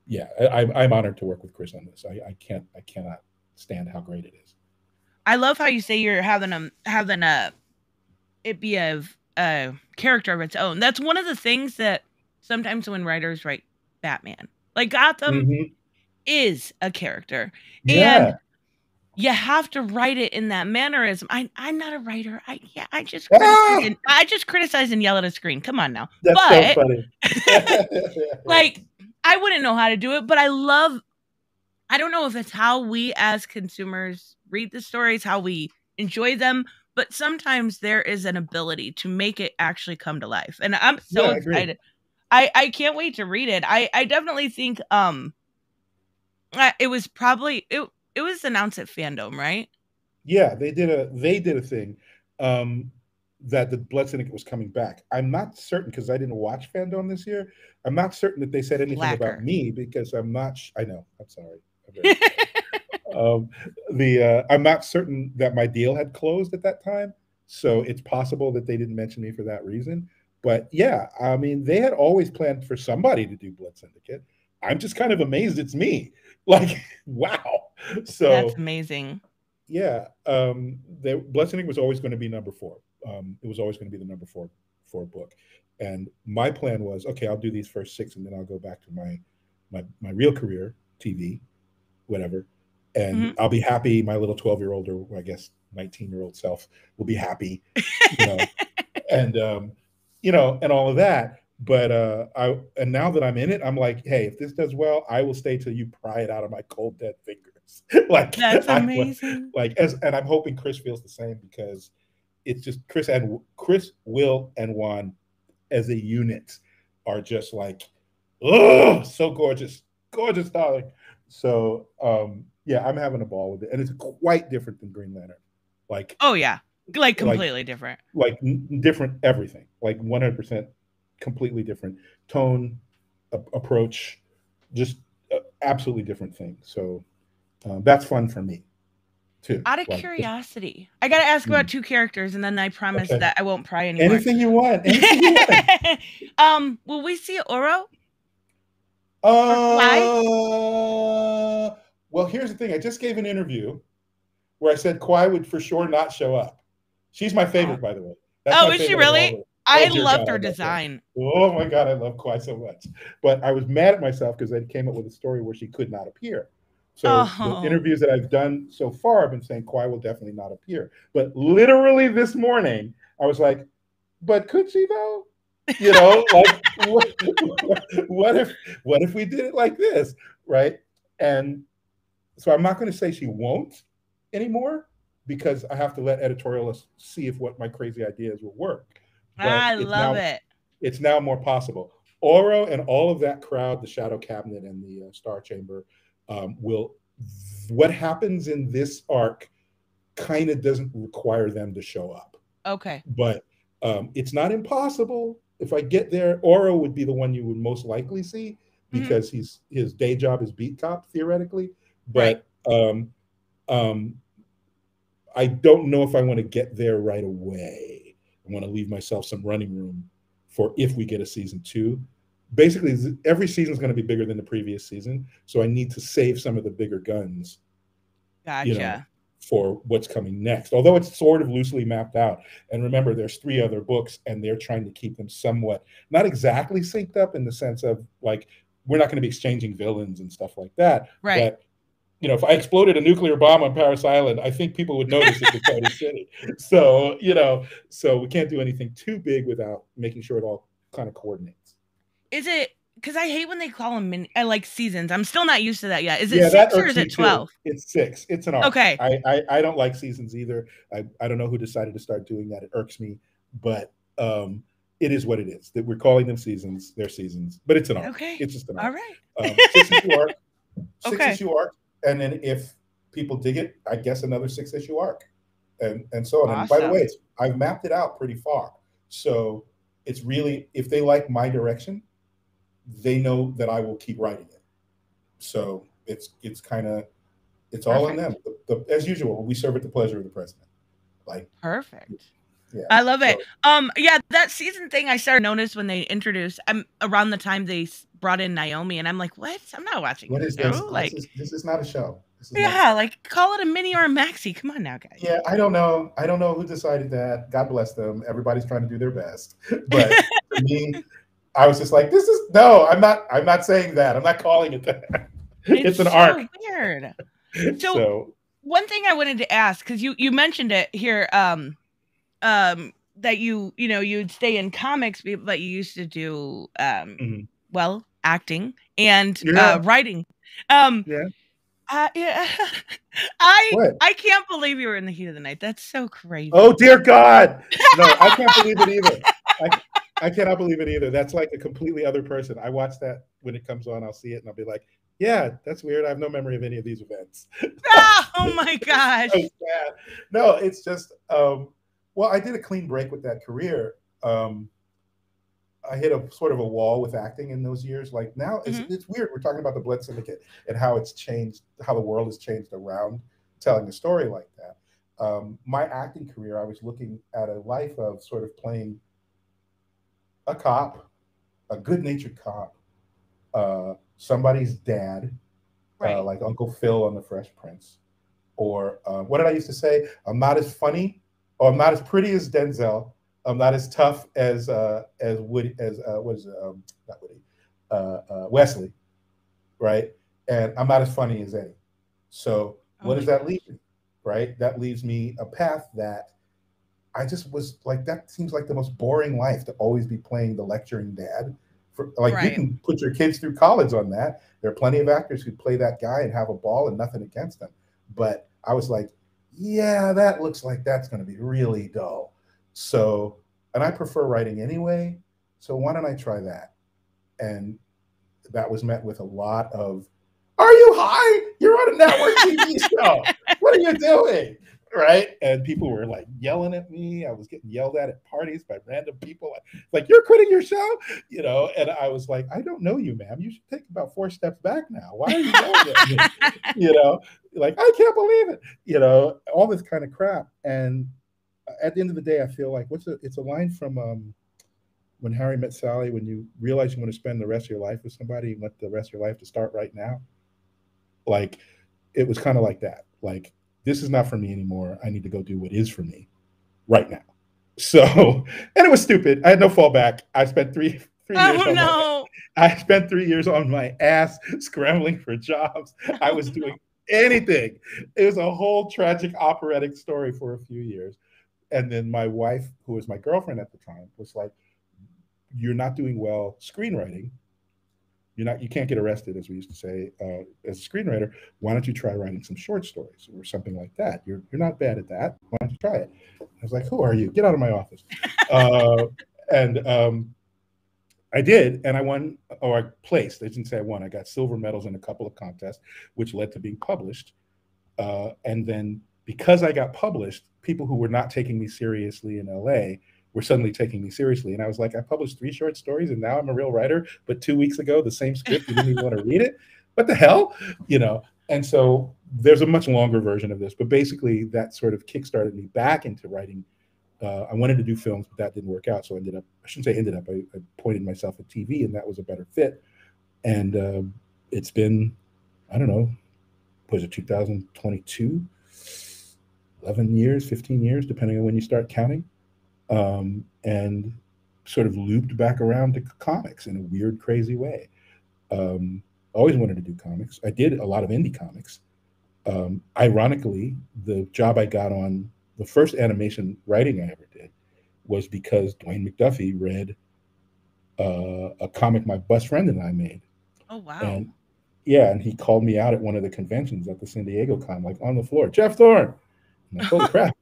yeah, I, I'm honored to work with Chris on this. I, I can't I cannot stand how great it is. I love how you say you're having um having a it be a, a character of its own. That's one of the things that sometimes when writers write Batman, like Gotham mm-hmm. is a character, yeah. and you have to write it in that mannerism. I, I'm not a writer. I yeah, I just ah! criticize and, I just criticize and yell at a screen. Come on now. That's but, so funny. Like I wouldn't know how to do it, but I love. I don't know if it's how we as consumers read the stories, how we enjoy them, but sometimes there is an ability to make it actually come to life, and I'm so yeah, excited. I, I can't wait to read it. I, I definitely think um, it was probably it it was announced at Fandom, right? Yeah, they did a they did a thing um, that the Blood Syndicate was coming back. I'm not certain because I didn't watch Fandom this year. I'm not certain that they said anything Blacker. About me because I'm not. Sh I know. I'm sorry. I'm very sorry. um, the uh, I'm not certain that my deal had closed at that time, so it's possible that they didn't mention me for that reason. But yeah, I mean, they had always planned for somebody to do Blood Syndicate. I'm just kind of amazed it's me. Like, wow. So that's amazing. Yeah, um, they, Blood Syndicate was always going to be number four. Um, it was always going to be the number four four book. And my plan was, okay, I'll do these first six, and then I'll go back to my my my real career, T V, whatever. And mm-hmm. I'll be happy. My little twelve-year-old, or I guess nineteen-year-old self, will be happy. You know, and um, you know, and all of that. But uh, I and now that I'm in it, I'm like, hey, if this does well, I will stay till you pry it out of my cold dead fingers. Like that's amazing. I, like as and I'm hoping Chris feels the same because it's just Chris and Chris, Will, and Juan as a unit are just like, oh, so gorgeous, gorgeous, darling. So um, yeah, I'm having a ball with it, and it's quite different than Green Lantern. Like, oh yeah. Like completely like, different, like n different everything, like one hundred percent completely different tone, approach, just uh, absolutely different thing. So um, that's fun for me too. Out of like, curiosity, I got to ask mm. about two characters, and then I promise okay. that I won't pry anymore. Anything you want. Anything you want. um, will we see Oro? Uh, well, here's the thing. I just gave an interview where I said Kwai would for sure not show up. She's my favorite, by the way. That's oh, is she really? Oh, I loved God, her I design. Her. Oh, my God. I love Kwai so much. But I was mad at myself because I came up with a story where she could not appear. So oh. the interviews that I've done so far, I've been saying Kwai will definitely not appear. But literally this morning, I was like, but could she, though? You know, like, what, what, if, what if we did it like this, right? And so I'm not going to say she won't anymore, because I have to let editorialists see if what my crazy ideas will work. But I love now, it. It's now more possible. Oro and all of that crowd, the Shadow Cabinet and the uh, Star Chamber, um, will. What happens in this arc kind of doesn't require them to show up. Okay. But um, it's not impossible. If I get there, Oro would be the one you would most likely see because mm-hmm. he's his day job is beat cop theoretically. But right. um, um, I don't know if I want to get there right away. I want to leave myself some running room for if we get a season two. Basically, every season is going to be bigger than the previous season, so I need to save some of the bigger guns. Gotcha. You know, for what's coming next. Although it's sort of loosely mapped out. And remember, there's three other books, and they're trying to keep them somewhat, not exactly synced up in the sense of, like, we're not going to be exchanging villains and stuff like that. Right. But you know, if I exploded a nuclear bomb on Paris Island, I think people would notice it's a tiny city. So, you know, so we can't do anything too big without making sure it all kind of coordinates. Is it, because I hate when they call them mini, I like seasons. I'm still not used to that yet. Is it yeah, six or is it twelve? Too. It's six. It's an arc. Okay. I, I, I don't like seasons either. I, I don't know who decided to start doing that. It irks me. But um, it is what it is. That we're calling them seasons. They're seasons. But it's an arc. Okay. It's just an arc. All right. Um, six issue arc. Six okay. issue arc. And then if people dig it, I guess another six-issue arc. and, and so on. Awesome. And by the way, it's, I've mapped it out pretty far. So it's really, if they like my direction, they know that I will keep writing it. So it's it's kind of, it's all on them. The, the, as usual, we serve at the pleasure of the president. Like perfect. Yeah, I love it. So. Um, yeah, that season thing I started to notice when they introduced, um, around the time they brought in Naomi, and I'm like, what? I'm not watching what this is show. This? Like, this, is, this is not a show. This is yeah, a like call it a mini or a maxi. Come on now, guys. Yeah, I don't know. I don't know who decided that. God bless them. Everybody's trying to do their best. But for me, I was just like, this is no. I'm not. I'm not saying that. I'm not calling it that. It's, it's an so arc. Weird. So, so one thing I wanted to ask, because you you mentioned it here. Um, um that you you know you'd stay in comics, but you used to do um mm-hmm. well acting and yeah. uh writing. um yeah uh, yeah i what? I can't believe you were in the heat of the night. That's so crazy. Oh dear God, no. I can't believe it either. I, I cannot believe it either. That's like a completely other person. I watch that when it comes on. I'll see it and I'll be like, yeah, that's weird. I have no memory of any of these events. Oh, oh my gosh. So sad. No, it's just um well, I did a clean break with that career. Um, I hit a sort of a wall with acting in those years. Like now, it's, mm-hmm. it's weird. We're talking about the Blood Syndicate and how it's changed, how the world has changed around telling a story like that. Um, my acting career, I was looking at a life of sort of playing a cop, a good-natured cop, uh, somebody's dad, right. uh, like Uncle Phil on The Fresh Prince, or uh, what did I used to say? I'm not as funny. Oh, I'm not as pretty as Denzel. I'm not as tough as uh, as Woody as uh, what is it? Um, not Woody, uh, uh, Wesley, right? And I'm not as funny as Eddie. So what does that leave me? Right? That leaves me a path that I just was like. That seems like the most boring life, to always be playing the lecturing dad. For like right. You can put your kids through college on that. There are plenty of actors who play that guy and have a ball, and nothing against them. But I was like, yeah, that looks like that's going to be really dull. So, and I prefer writing anyway, so why don't I try that? And that was met with a lot of, are you high? You're on a network T V show. What are you doing? Right? And people were like yelling at me. I was getting yelled at at parties by random people. Like, you're quitting your show? You know, and I was like, I don't know you, ma'am. You should take about four steps back now. Why are you yelling at me? You know, like, I can't believe it. You know, all this kind of crap. And at the end of the day, I feel like what's a, it's a line from um, When Harry Met Sally, when you realize you want to spend the rest of your life with somebody, you want the rest of your life to start right now. Like, it was kind of like that. Like, this is not for me anymore. I need to go do what is for me right now. So, and it was stupid. I had no fallback. I spent three, three oh, years. Oh, no. I spent three years on my ass scrambling for jobs. Oh, I was doing no. anything. It was a whole tragic operatic story for a few years. And then my wife, who was my girlfriend at the time, was like, you're not doing well screenwriting. You're not, you can't get arrested, as we used to say, uh, as a screenwriter. Why don't you try writing some short stories or something like that? You're, you're not bad at that. Why don't you try it? I was like, who are you? Get out of my office. uh, and um, I did. And I won, or I placed. They didn't say I won. I got silver medals in a couple of contests, which led to being published. Uh, and then because I got published, people who were not taking me seriously in L A were suddenly taking me seriously. And I was like, I published three short stories and now I'm a real writer, but two weeks ago, the same script, you didn't even want to read it. What the hell? You know? And so there's a much longer version of this, but basically that sort of kickstarted me back into writing. Uh, I wanted to do films, but that didn't work out. So I ended up, I shouldn't say ended up, I, I pointed myself at T V and that was a better fit. And uh, it's been, I don't know, was it two thousand twenty-two? eleven years, fifteen years, depending on when you start counting. Um, and sort of looped back around to comics in a weird, crazy way. Um, always wanted to do comics. I did a lot of indie comics. Um, ironically, the job I got on, the first animation writing I ever did, was because Dwayne McDuffie read uh, a comic my best friend and I made. Oh, wow. And, yeah, and he called me out at one of the conventions at the San Diego Con, like on the floor, Jeff Thorne. Like, holy crap.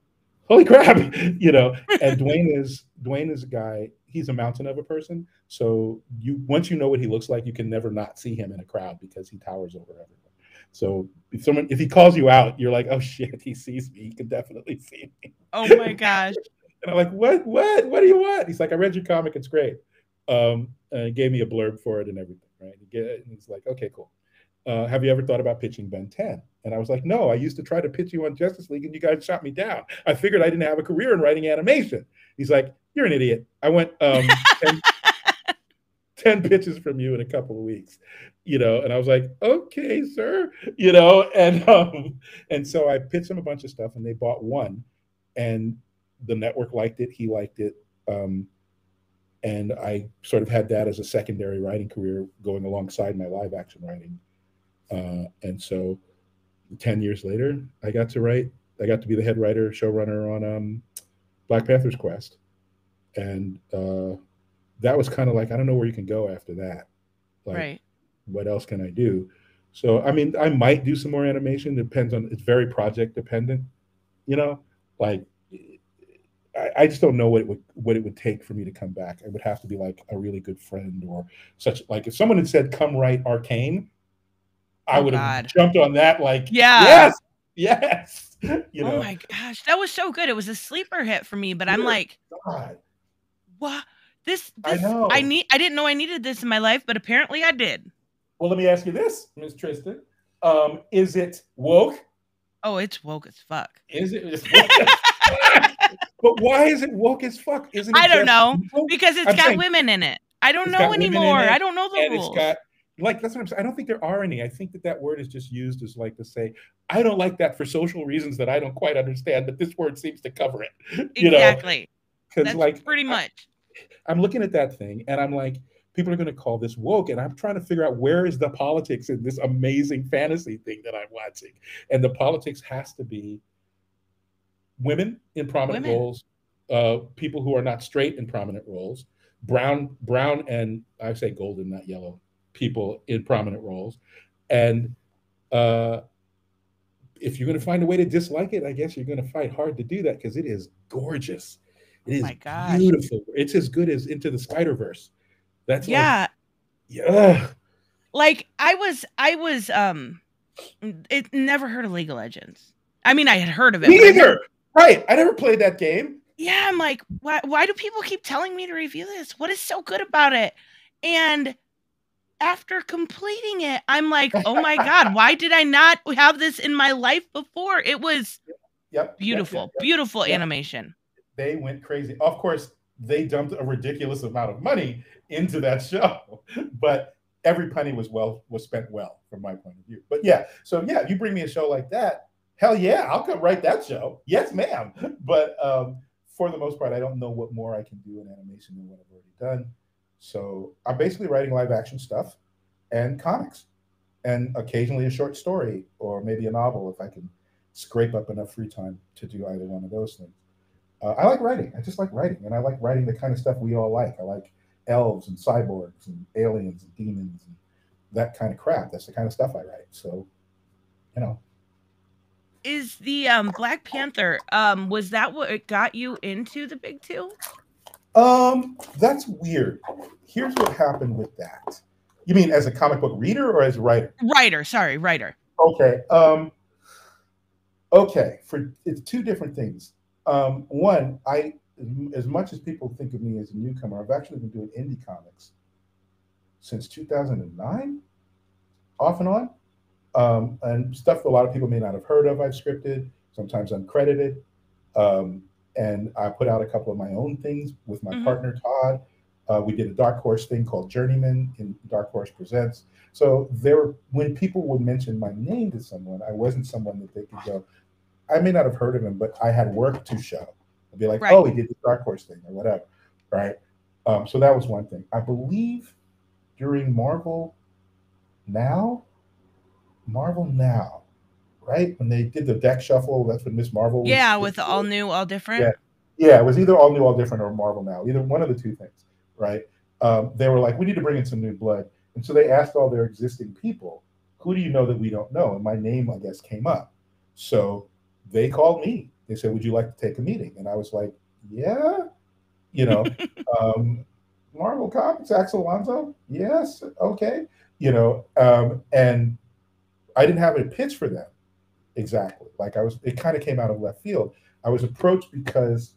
Holy crap, you know, and Dwayne is Dwayne is a guy, he's a mountain of a person. So you once you know what he looks like, you can never not see him in a crowd because he towers over everyone. So if someone, if he calls you out, you're like, oh shit, he sees me. He can definitely see me. Oh my gosh. And I'm like, what, what, what do you want? He's like, I read your comic. It's great. Um, uh, he gave me a blurb for it and everything. Right. You get it? And he's like, okay, cool. Uh, have you ever thought about pitching Ben ten? And I was like, no, I used to try to pitch you on Justice League and you guys shot me down. I figured I didn't have a career in writing animation. He's like, you're an idiot. I went um, ten, ten pitches from you in a couple of weeks, you know? And I was like, okay, sir, you know? And, um, and so I pitched him a bunch of stuff and they bought one and the network liked it. He liked it. Um, and I sort of had that as a secondary writing career going alongside my live action writing. Uh, and so ten years later, I got to write, I got to be the head writer, showrunner on um, Black Panther's Quest. And uh, that was kind of like, I don't know where you can go after that. Like, right. What else can I do? So, I mean, I might do some more animation. Depends on, it's very project dependent, you know, like, I, I just don't know what it would, what it would take for me to come back. I would have to be like a really good friend or such. Like if someone had said, come write Arcane, I would have oh, jumped on that like, yeah. yes, yes. You know? Oh my gosh, that was so good. It was a sleeper hit for me, but Dear I'm like, God. What? This, this I, I need. I didn't know I needed this in my life, but apparently I did. Well, let me ask you this, Miz Tristan. Um, is it woke? Oh, it's woke as fuck. Is it? It's woke as fuck. But why is it woke as fuck? Isn't it I don't know, woke? Because it's I'm got saying, women in it. I don't know anymore. I don't know the rules. It's got, like, that's what I'm saying. I don't think there are any. I think that that word is just used as like to say, I don't like that for social reasons that I don't quite understand, but this word seems to cover it. You exactly. Know? That's like, pretty much. I, I'm looking at that thing and I'm like, people are going to call this woke. And I'm trying to figure out where is the politics in this amazing fantasy thing that I'm watching. And the politics has to be women in prominent women. roles, uh, people who are not straight in prominent roles, brown, brown and I say golden, not yellow. People in prominent roles. And uh, if you're going to find a way to dislike it, I guess you're going to fight hard to do that because it is gorgeous. It is oh my gosh. beautiful. It's as good as Into the Spider-Verse. That's yeah. Like, yeah. Like I was, I was, um, it never heard of League of Legends. I mean, I had heard of it. Me either. Right. I never played that game. Yeah. I'm like, why, why do people keep telling me to review this? What is so good about it? And after completing it, I'm like, oh my God, why did I not have this in my life before? It was yep, beautiful, yep, yep, beautiful yep. animation. They went crazy. Of course, they dumped a ridiculous amount of money into that show, but every penny was well was spent well from my point of view. But yeah, so yeah, if you bring me a show like that, hell yeah, I'll come write that show. Yes, ma'am. But um, for the most part, I don't know what more I can do in animation than what I've already done. So I'm basically writing live action stuff and comics and occasionally a short story or maybe a novel if I can scrape up enough free time to do either one of those things. Uh, I like writing. I just like writing. And I like writing the kind of stuff we all like. I like elves and cyborgs and aliens and demons and that kind of crap. That's the kind of stuff I write. So, you know. Is the um, Black Panther, um, was that what got you into the big two? Um, that's weird. Here's what happened with that. You mean as a comic book reader or as a writer? Writer, sorry, writer. Okay. Um, okay, for it's two different things. Um, one, I, as much as people think of me as a newcomer, I've actually been doing indie comics since two thousand nine, off and on. Um, and stuff that a lot of people may not have heard of, I've scripted, sometimes uncredited. Um, And I put out a couple of my own things with my mm-hmm. partner, Todd. Uh, we did a Dark Horse thing called Journeyman in Dark Horse Presents. So there, were, when people would mention my name to someone, I wasn't someone that they could go, I may not have heard of him, but I had work to show. I'd be like, right. oh, he did the Dark Horse thing or whatever, right? Um, so that was one thing. I believe during Marvel Now, Marvel Now, right? When they did the deck shuffle, that's when Miz Marvel was. Yeah, with all new, all different. Yeah. yeah, it was either all new, all different or Marvel Now. Either one of the two things, right? Um, they were like, we need to bring in some new blood. And so they asked all their existing people, who do you know that we don't know? And my name, I guess, came up. So they called me. They said, would you like to take a meeting? And I was like, yeah. You know, um, Marvel Comics, Axel Alonso? Yes, okay. You know, um, and I didn't have a pitch for them exactly. Like I was, it kind of came out of left field. I was approached because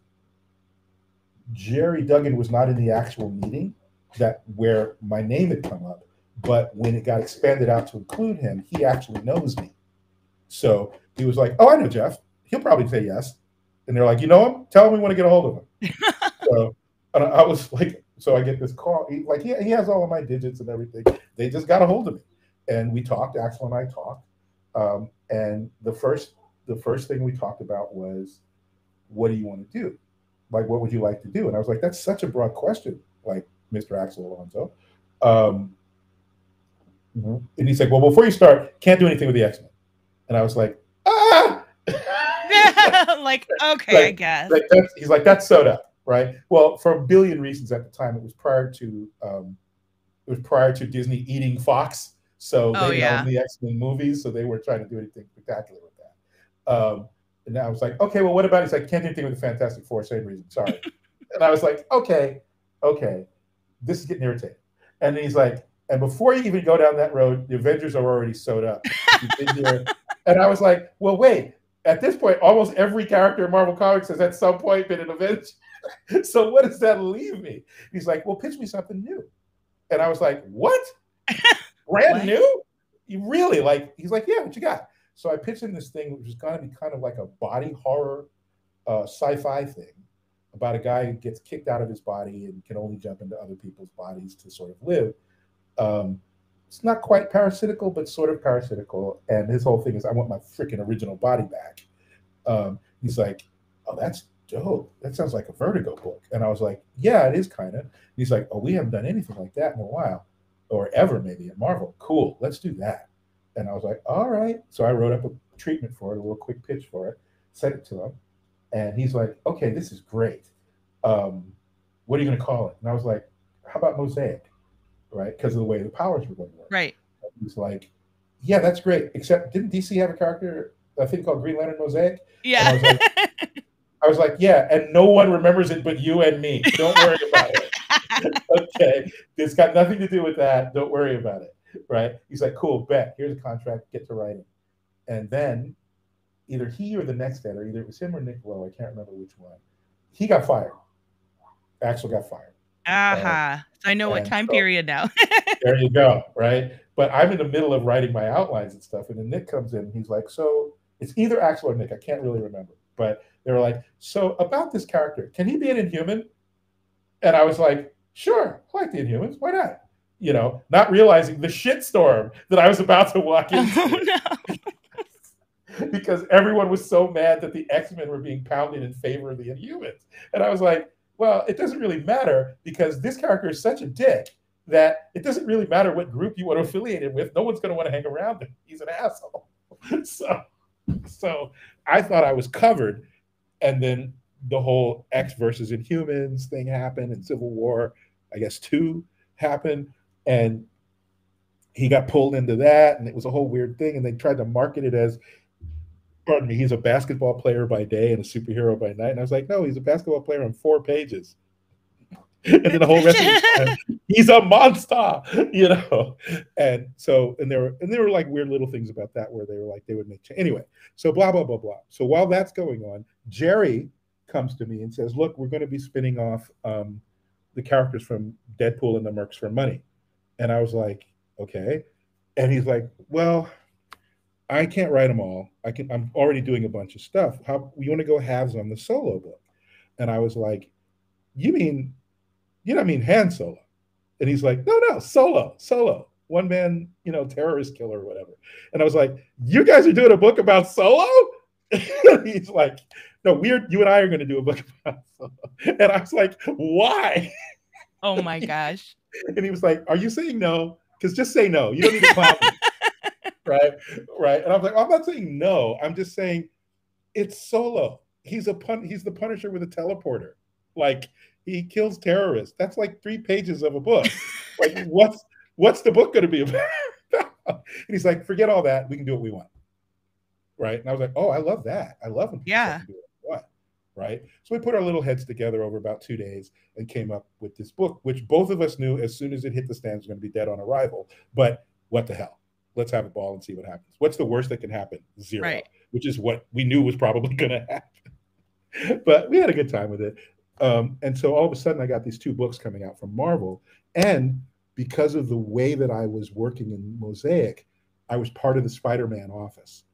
Jerry Duggan was not in the actual meeting that where my name had come up, but when it got expanded out to include him, he actually knows me. So he was like, oh, I know Jeff. He'll probably say yes. And they're like, you know him? Tell him we want to get a hold of him. So and I was like, so I get this call. He, like he, he has all of my digits and everything. They just got a hold of me. And we talked, Axel and I talked. Um, and the first the first thing we talked about was, what do you want to do? Like, what would you like to do? And I was like, that's such a broad question, like Mister Axel Alonso. Um, mm-hmm. And he's like, well, before you start, can't do anything with the X-Men. And I was like, ah! like, okay, like, I guess. Like that's, he's like, that's sewed up, right? Well, for a billion reasons at the time, it was prior to um, it was prior to Disney eating Fox. So oh, they yeah. owned the X-Men movies, so they weren't trying to do anything spectacular with that. Um, and I was like, okay, well, what about it? He's like, can't do anything with the Fantastic Four, same reason, sorry. And I was like, okay, okay, this is getting irritating. And then he's like, and before you even go down that road, the Avengers are already sewed up. And I was like, well, wait, at this point, almost every character in Marvel Comics has at some point been an Avenger. So what does that leave me? He's like, well, pitch me something new. And I was like, what? Brand what? New? You really? Like, he's like, yeah, what you got? So I pitched him this thing, which was going to be kind of like a body horror uh, sci-fi thing about a guy who gets kicked out of his body and can only jump into other people's bodies to sort of live. Um, it's not quite parasitical, but sort of parasitical. And his whole thing is, I want my freaking original body back. Um, he's like, oh, that's dope. That sounds like a Vertigo book. And I was like, yeah, it is kind of. He's like, oh, we haven't done anything like that in a while. Or ever maybe at Marvel. Cool, let's do that. And I was like, all right. So I wrote up a treatment for it, a little quick pitch for it, sent it to him. And he's like, okay, this is great. Um, what are you gonna call it? And I was like, how about Mosaic? Right, because of the way the powers were gonna work. Right. And he's like, yeah, that's great. Except didn't D C have a character, a thing called Green Lantern Mosaic? Yeah. I was, like, I was like, yeah, and no one remembers it but you and me. Don't worry about it. Okay, it's got nothing to do with that. Don't worry about it, right? He's like, cool, bet. Here's a contract. Get to writing. And then either he or the next editor, either it was him or Nick Lowe, I can't remember which one, he got fired. Axel got fired. Uh-huh. Uh, so I know what time so, period now. There you go, right? But I'm in the middle of writing my outlines and stuff, and then Nick comes in, and he's like, so it's either Axel or Nick. I can't really remember. But they were like, so about this character, can he be an Inhuman? And I was like, sure, I like the Inhumans. Why not? You know, not realizing the shitstorm that I was about to walk into. Oh, no. Because everyone was so mad that the X-Men were being pounded in favor of the Inhumans. And I was like, well, it doesn't really matter because this character is such a dick that it doesn't really matter what group you want to affiliate him with. No one's going to want to hang around him. He's an asshole. so, so I thought I was covered. And then the whole X versus Inhumans thing happened, and Civil War, I guess, two happened, and he got pulled into that, and it was a whole weird thing, and they tried to market it as, pardon me, he's a basketball player by day and a superhero by night, and I was like, no, he's a basketball player on four pages. And then the whole rest of the time, he's a monster, you know? And so, and there were, and there were like weird little things about that where they were like, they would make change. Anyway, so blah, blah, blah, blah. So while that's going on, Jerry comes to me and says, look, we're going to be spinning off um, the characters from Deadpool and the Mercs for Money. And I was like, okay. And he's like, well, I can't write them all. I can, I'm already doing a bunch of stuff. How you want to go halves on the Solo book? And I was like, you mean, you don't mean Han Solo? And he's like, no, no, Solo, Solo. One man, you know, terrorist killer or whatever. And I was like, you guys are doing a book about Solo? He's like, no, we're, you and I are going to do a book about Solo. And I was like, why? Oh, my gosh. And he was like, are you saying no? Because just say no. You don't need to clown me. Right? Right. And I was like, I'm not saying no. I'm just saying it's Solo. He's a pun. He's the Punisher with a teleporter. Like, he kills terrorists. That's like three pages of a book. Like, what's, what's the book going to be about? And he's like, forget all that. We can do what we want. Right. And I was like, oh, I love that. I love him. Yeah. Right. So we put our little heads together over about two days and came up with this book, which both of us knew as soon as it hit the stands was going to be dead on arrival. But what the hell? let's have a ball and see what happens. What's the worst that can happen? Zero, right. Which is what we knew was probably going to happen. But we had a good time with it. Um, and so all of a sudden I got these two books coming out from Marvel. And because of the way that I was working in Mosaic, I was part of the Spider-Man office.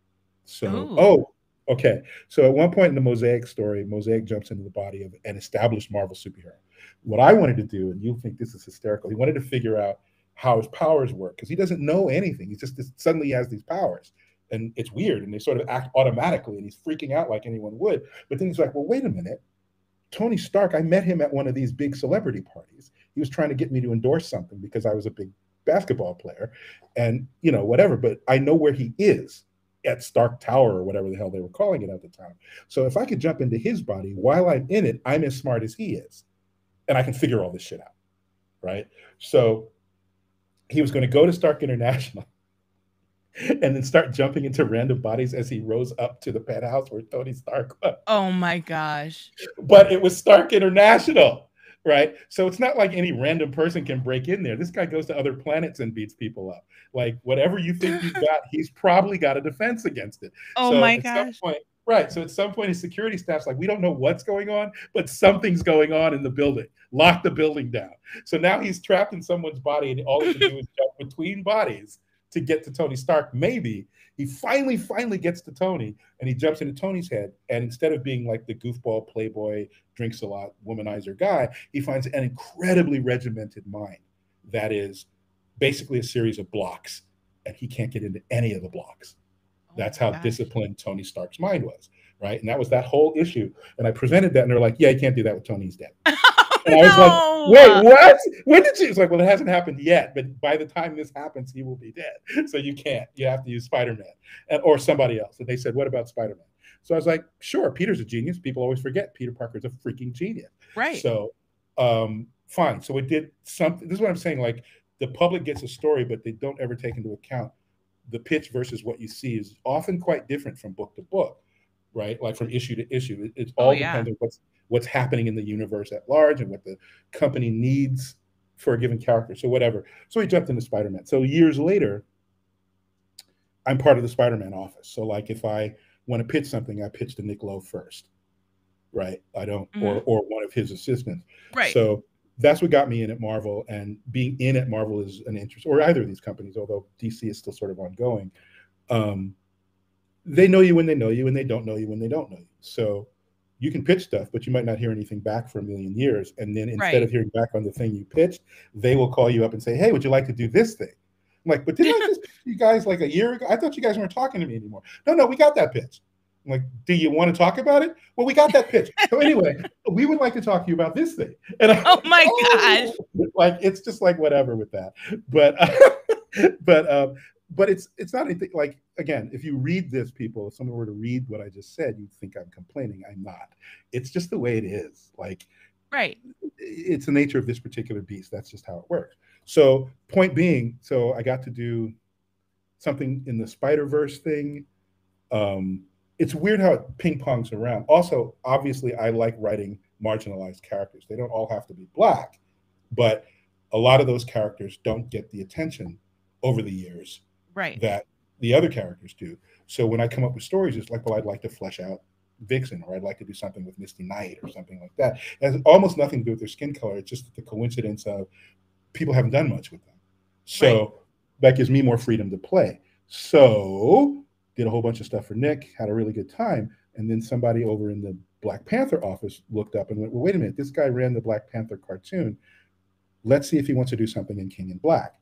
So, oh. oh, okay. So at one point in the Mosaic story, Mosaic jumps into the body of an established Marvel superhero. What I wanted to do, and you'll think this is hysterical, he wanted to figure out how his powers work because he doesn't know anything. He's just, just suddenly he has these powers. And it's weird. And they sort of act automatically. And he's freaking out like anyone would. But then he's like, well, wait a minute. Tony Stark, I met him at one of these big celebrity parties. He was trying to get me to endorse something because I was a big basketball player and, you know, whatever. But I know where he is at Stark Tower or whatever the hell they were calling it at the time. So if I could jump into his body while I'm in it, I'm as smart as he is. And I can figure all this shit out. Right. So he was going to go to Stark International and then start jumping into random bodies as he rose up to the penthouse where Tony Stark was. Oh, my gosh. But it was Stark International, right? So it's not like any random person can break in there. This guy goes to other planets and beats people up. Like, whatever you think you've got, he's probably got a defense against it. Oh, so my gosh. At some point, right. So at some point, his security staff's like, we don't know what's going on, but something's going on in the building. Lock the building down. So now he's trapped in someone's body, and all he can do is jump between bodies to get to Tony Stark. Maybe he finally, finally gets to Tony and he jumps into Tony's head. And instead of being like the goofball playboy, drinks a lot, womanizer guy, he finds an incredibly regimented mind that is basically a series of blocks, and he can't get into any of the blocks. Oh, that's how gosh. disciplined Tony Stark's mind was, right? And that was that whole issue. And I presented that, and they're like, yeah, you can't do that with Tony, he's dead. And I was no. like, wait, what? When did you? It's like, well, it hasn't happened yet, but by the time this happens, he will be dead. So you can't. You have to use Spider-Man or somebody else. And they said, what about Spider-Man? So I was like, sure, Peter's a genius. People always forget Peter Parker's a freaking genius. Right. So um, fine. So it did something. This is what I'm saying. Like, the public gets a story, but they don't ever take into account the pitch versus what you see is often quite different from book to book, right? Like from issue to issue. It, it's all oh, yeah. dependent on what's what's happening in the universe at large and what the company needs for a given character. So whatever. So he jumped into Spider-Man. So years later, I'm part of the Spider-Man office. So like if I want to pitch something, I pitch to Nick Lowe first, right? I don't, mm-hmm. or, or one of his assistants. Right. So that's what got me in at Marvel, and being in at Marvel is an interest, or either of these companies, although D C is still sort of ongoing. Um, they know you when they know you, and they don't know you when they don't know you. So you can pitch stuff, but you might not hear anything back for a million years. And then instead right. of hearing back on the thing you pitched, they will call you up and say, hey, would you like to do this thing? I'm like, but didn't I just pitch you guys like a year ago? I thought you guys weren't talking to me anymore. No, no, we got that pitch. I'm like, do you want to talk about it? Well, we got that pitch. So anyway, we would like to talk to you about this thing. And I'm oh, my like, gosh. Like, it's just like whatever with that. But uh, but um, but it's it's not anything like, again, if you read this, people, if someone were to read what I just said, you'd think I'm complaining. I'm not. It's just the way it is. Like, right. It's the nature of this particular beast. That's just how it works. So point being, so I got to do something in the Spider-Verse thing. Um, it's weird how it ping-pongs around. Also, obviously, I like writing marginalized characters. They don't all have to be black, but a lot of those characters don't get the attention over the years right. that the other characters do. So when I come up with stories, it's like, well, I'd like to flesh out Vixen, or I'd like to do something with Misty Knight or something like that. It has almost nothing to do with their skin color. It's just the coincidence of people haven't done much with them. So right. that gives me more freedom to play. So did a whole bunch of stuff for Nick, had a really good time. And then somebody over in the Black Panther office looked up and went, well, wait a minute, this guy ran the Black Panther cartoon. Let's see if he wants to do something in King in Black.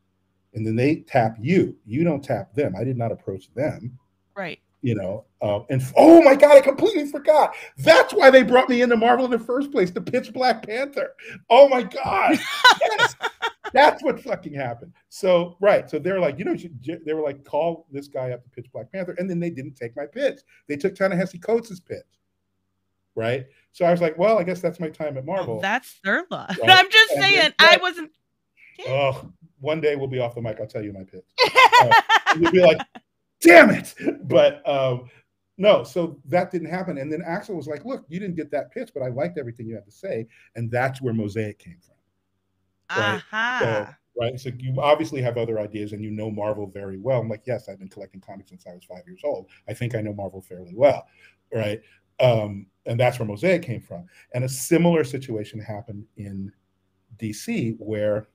And then they tap you. You don't tap them. I did not approach them. Right. You know, uh, and oh my God, I completely forgot. That's why they brought me into Marvel in the first place, to pitch Black Panther. Oh my God. Yes. That's what fucking happened. So, right. So they're like, you know, they were like, call this guy up to pitch Black Panther. And then they didn't take my pitch. They took Ta-Nehisi Coates' pitch. Right. So I was like, well, I guess that's my time at Marvel. Oh, that's their luck. Right? I'm just and saying, I wasn't. Oh, one day we'll be off the mic. I'll tell you my pitch. Uh, you'll be like, damn it. But um, no, so that didn't happen. And then Axel was like, look, you didn't get that pitch, but I liked everything you had to say. And that's where Mosaic came from. Right? Uh-huh. So Right. It's like, you obviously have other ideas and you know Marvel very well. I'm like, yes, I've been collecting comics since I was five years old. I think I know Marvel fairly well. Right. Um, and that's where Mosaic came from. And a similar situation happened in D C where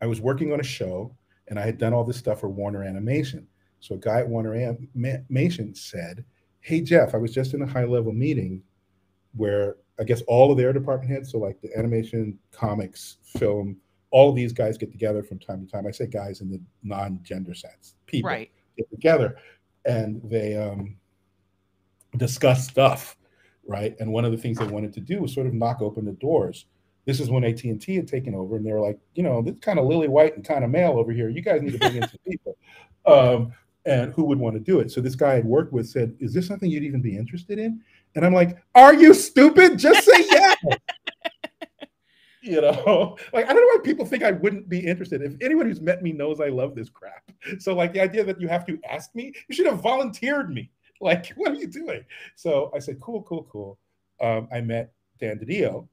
I was working on a show and I had done all this stuff for Warner Animation. So a guy at Warner Animation said, hey, Jeff, I was just in a high level meeting where I guess all of their department heads, so like the animation, comics, film, all of these guys get together from time to time. I say guys in the non-gender sense, people right. get together and they um, discuss stuff, right? And one of the things they wanted to do was sort of knock open the doors. This is when A T and T had taken over and they were like, you know, this is kind of lily white and kind of male over here. You guys need to bring in some people. Um, and who would want to do it? So this guy I had worked with said, is this something you'd even be interested in? And I'm like, are you stupid? Just say yes. You know, like, I don't know why people think I wouldn't be interested. If anyone who's met me knows I love this crap. So like the idea that you have to ask me, you should have volunteered me. Like, what are you doing? So I said, cool, cool, cool. Um, I met Dan DiDio.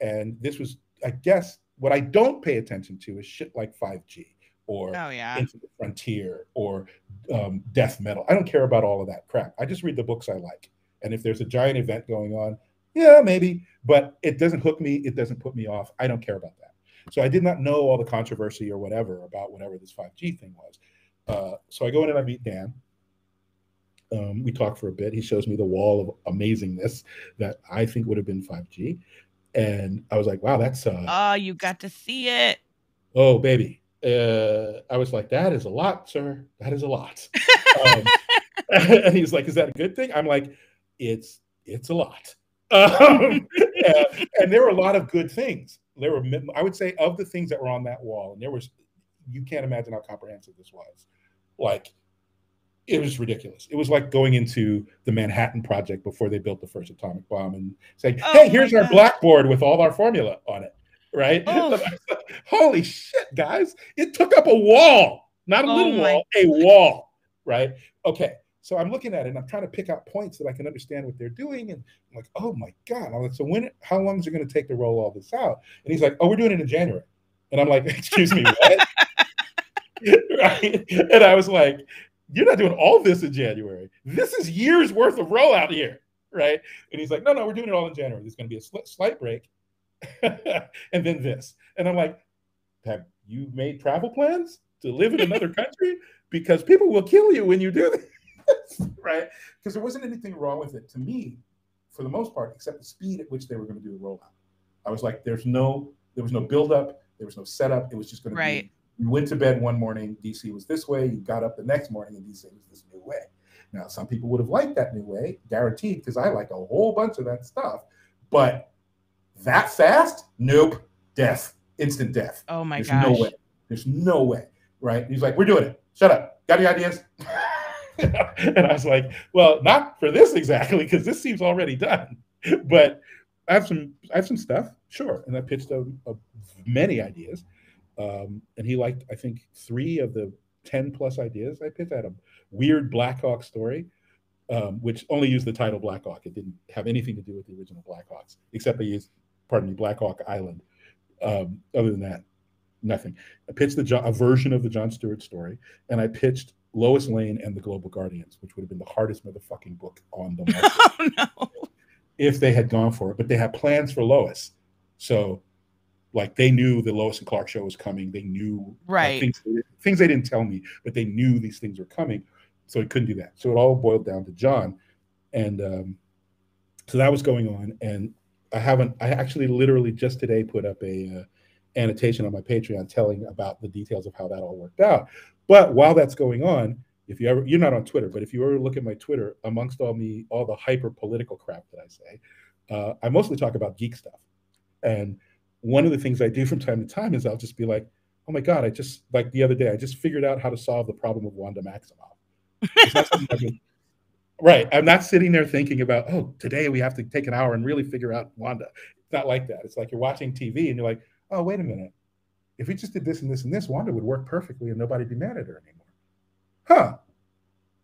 And this was, I guess, what I don't pay attention to is shit like five G or oh, yeah. Infinite Frontier or um, death metal. I don't care about all of that crap. I just read the books I like. And if there's a giant event going on, yeah, maybe. But it doesn't hook me. It doesn't put me off. I don't care about that. So I did not know all the controversy or whatever about whatever this five G thing was. Uh, so I go in and I meet Dan. Um, we talk for a bit. He shows me the wall of amazingness that I think would have been five G. And I was like, wow, that's uh oh, you got to see it. Oh, baby. Uh I was like, that is a lot, sir. That is a lot. Um, and he's like, is that a good thing? I'm like, it's it's a lot. Um, and, and there were a lot of good things. There were, I would say, of the things that were on that wall, and there was, you can't imagine how comprehensive this was. Like, it was ridiculous. It was like going into the Manhattan Project before they built the first atomic bomb and saying, oh, hey, here's our God. blackboard with all our formula on it, right? Oh. Holy shit, guys. It took up a wall, not a oh little wall, God. a wall, right? Okay, so I'm looking at it and I'm trying to pick out points that I can understand what they're doing. And I'm like, oh my God. I'm like, so when, how long is it going to take to roll all this out? And he's like, oh, we're doing it in January. And I'm like, excuse me, what? Right? And I was like, you're not doing all this in January. This is years worth of rollout here, right? And he's like, no, no, we're doing it all in January. There's going to be a sl slight break. And then this. And I'm like, have you made travel plans to live in another country? Because people will kill you when you do this, right? Because there wasn't anything wrong with it to me, for the most part, except the speed at which they were going to do the rollout. I was like, there's no, there was no buildup. There was no setup. It was just going to right. be. You went to bed one morning, D C was this way. You got up the next morning, and D C was this new way. Now, some people would have liked that new way, guaranteed, because I like a whole bunch of that stuff. But that fast? Nope. Death. Instant death. Oh, my gosh. There's no way. There's no way, right? He's like, we're doing it. Shut up. Got any ideas? And I was like, well, not for this exactly, because this seems already done. But I have some, I have some stuff, sure. And I pitched a, a, many ideas. Um, and he liked, I think, three of the ten plus ideas I pitched at him. Weird Black Hawk story, um, which only used the title Black Hawk. It didn't have anything to do with the original Black Hawks, except they used, pardon me, Black Hawk Island. Um, other than that, nothing. I pitched the jo a version of the John Stewart story, and I pitched Lois Lane and the Global Guardians, which would have been the hardest motherfucking book on the market. Oh, no. If they had gone for it. But they had plans for Lois. So... like they knew the Lois and Clark show was coming. They knew right. like, things, things they didn't tell me, but they knew these things were coming. So it couldn't do that. So it all boiled down to John. And um, so that was going on. And I haven't, I actually literally just today put up a uh, annotation on my Patreon telling about the details of how that all worked out. But while that's going on, if you ever, you're not on Twitter, but if you ever look at my Twitter, amongst all me, all the hyper political crap that I say, uh, I mostly talk about geek stuff. And one of the things I do from time to time is I'll just be like, oh my God, I just, like the other day, I just figured out how to solve the problem of Wanda Maximoff. It's not something I mean, right. I'm not sitting there thinking about, oh, today we have to take an hour and really figure out Wanda. It's not like that. It's like you're watching T V and you're like, oh, wait a minute. If we just did this and this and this, Wanda would work perfectly and nobody'd be mad at her anymore. Huh.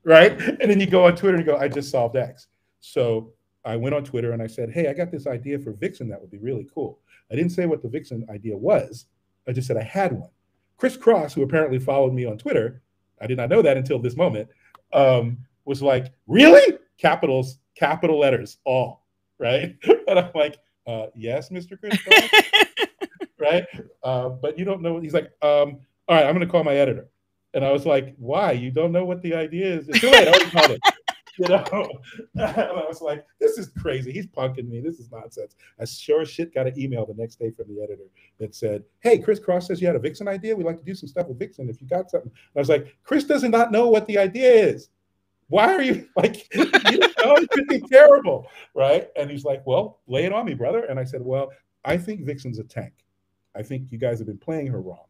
Right. And then you go on Twitter and you go, I just solved X. So I went on Twitter and I said, hey, I got this idea for Vixen that would be really cool. I didn't say what the Vixen idea was, I just said I had one. Chris Cross, who apparently followed me on Twitter, I did not know that until this moment, um, was like, really? Capitals, capital letters, all, right? And I'm like, uh, yes, Mister Chris Cross, right? Uh, but you don't know. He's like, um, all right, I'm going to call my editor. And I was like, why? You don't know what the idea is? It's too late. I already called it. You know, and I was like, this is crazy. He's punking me. This is nonsense. I sure as shit got an email the next day from the editor that said, hey, Chris Cross says you had a Vixen idea. We'd like to do some stuff with Vixen if you got something. And I was like, Chris does not know what the idea is. Why are you like, you know, it could be terrible, right? And he's like, well, lay it on me, brother. And I said, well, I think Vixen's a tank. I think you guys have been playing her wrong.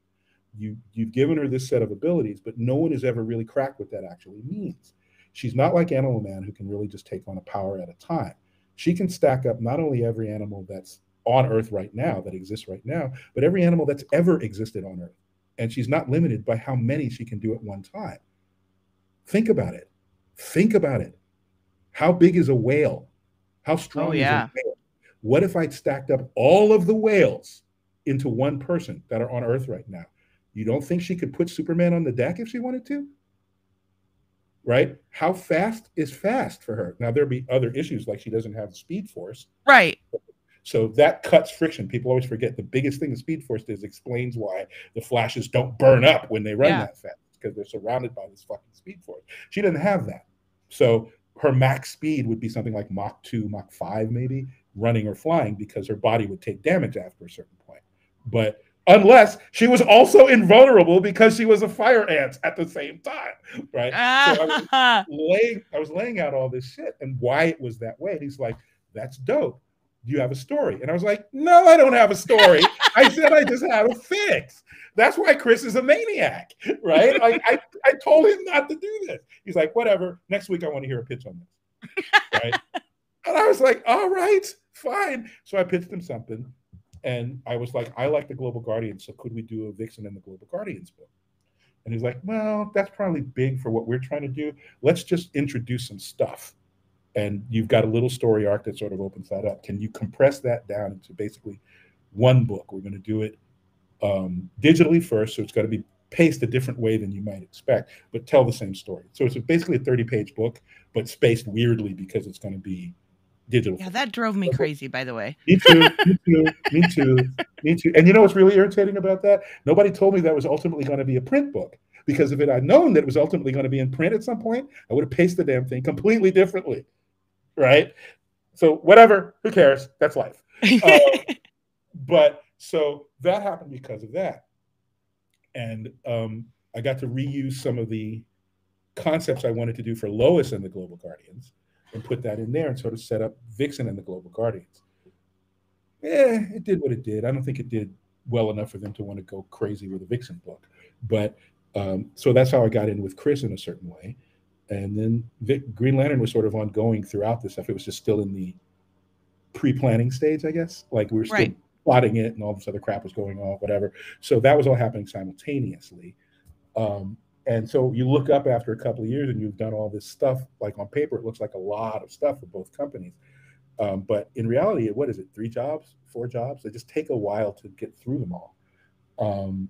You, you've given her this set of abilities, but no one has ever really cracked what that actually means. She's not like Animal Man, who can really just take on a power at a time. She can stack up not only every animal that's on Earth right now, that exists right now, but every animal that's ever existed on Earth. And she's not limited by how many she can do at one time. Think about it. Think about it. How big is a whale? How strong oh, yeah. is a whale? What if I'd stacked up all of the whales into one person that are on Earth right now? You don't think she could put Superman on the deck if she wanted to? Right? How fast is fast for her? Now, there'll be other issues, like she doesn't have the speed force. Right. So that cuts friction. People always forget the biggest thing the speed force does explains why the flashes don't burn up when they run yeah. that fast, because they're surrounded by this fucking speed force. She doesn't have that. So her max speed would be something like Mach two, Mach five maybe, running or flying, because her body would take damage after a certain point. But unless she was also invulnerable because she was a fire ant at the same time, right? Ah. So I was laying, I was laying out all this shit and why it was that way. And he's like, that's dope. Do you have a story? And I was like, no, I don't have a story. I said I just had a fix. That's why Chris is a maniac, right? Like, I, I told him not to do this. He's like, whatever. Next week, I want to hear a pitch on this, right? And I was like, all right, fine. So I pitched him something. And I was like, I like the Global Guardians, so could we do a Vixen in the Global Guardians book? And he's like, well, that's probably big for what we're trying to do. Let's just introduce some stuff. And you've got a little story arc that sort of opens that up. Can you compress that down into basically one book? We're going to do it um, digitally first, so it's got to be paced a different way than you might expect, but tell the same story. So it's basically a thirty-page book, but spaced weirdly because it's going to be digital. Yeah, that drove me crazy, by the way. Me too, me too, me too, me too. And you know what's really irritating about that? Nobody told me that was ultimately going to be a print book, because if it had known that it was ultimately going to be in print at some point, I would have paced the damn thing completely differently, right? So whatever, who cares? That's life. Uh, but so that happened because of that. And um, I got to reuse some of the concepts I wanted to do for Lois and the Global Guardians, and put that in there and sort of set up Vixen and the Global Guardians. Yeah, it did what it did. I don't think it did well enough for them to want to go crazy with a Vixen book. But um, so that's how I got in with Chris in a certain way. And then Vic, Green Lantern was sort of ongoing throughout this stuff. It was just still in the pre-planning stage, I guess. Like we were still right. plotting it and all this other crap was going on, whatever. So that was all happening simultaneously. Um, And so you look up after a couple of years and you've done all this stuff. Like on paper, it looks like a lot of stuff for both companies. Um, but in reality, what is it? Three jobs, four jobs? They just take a while to get through them all. Um,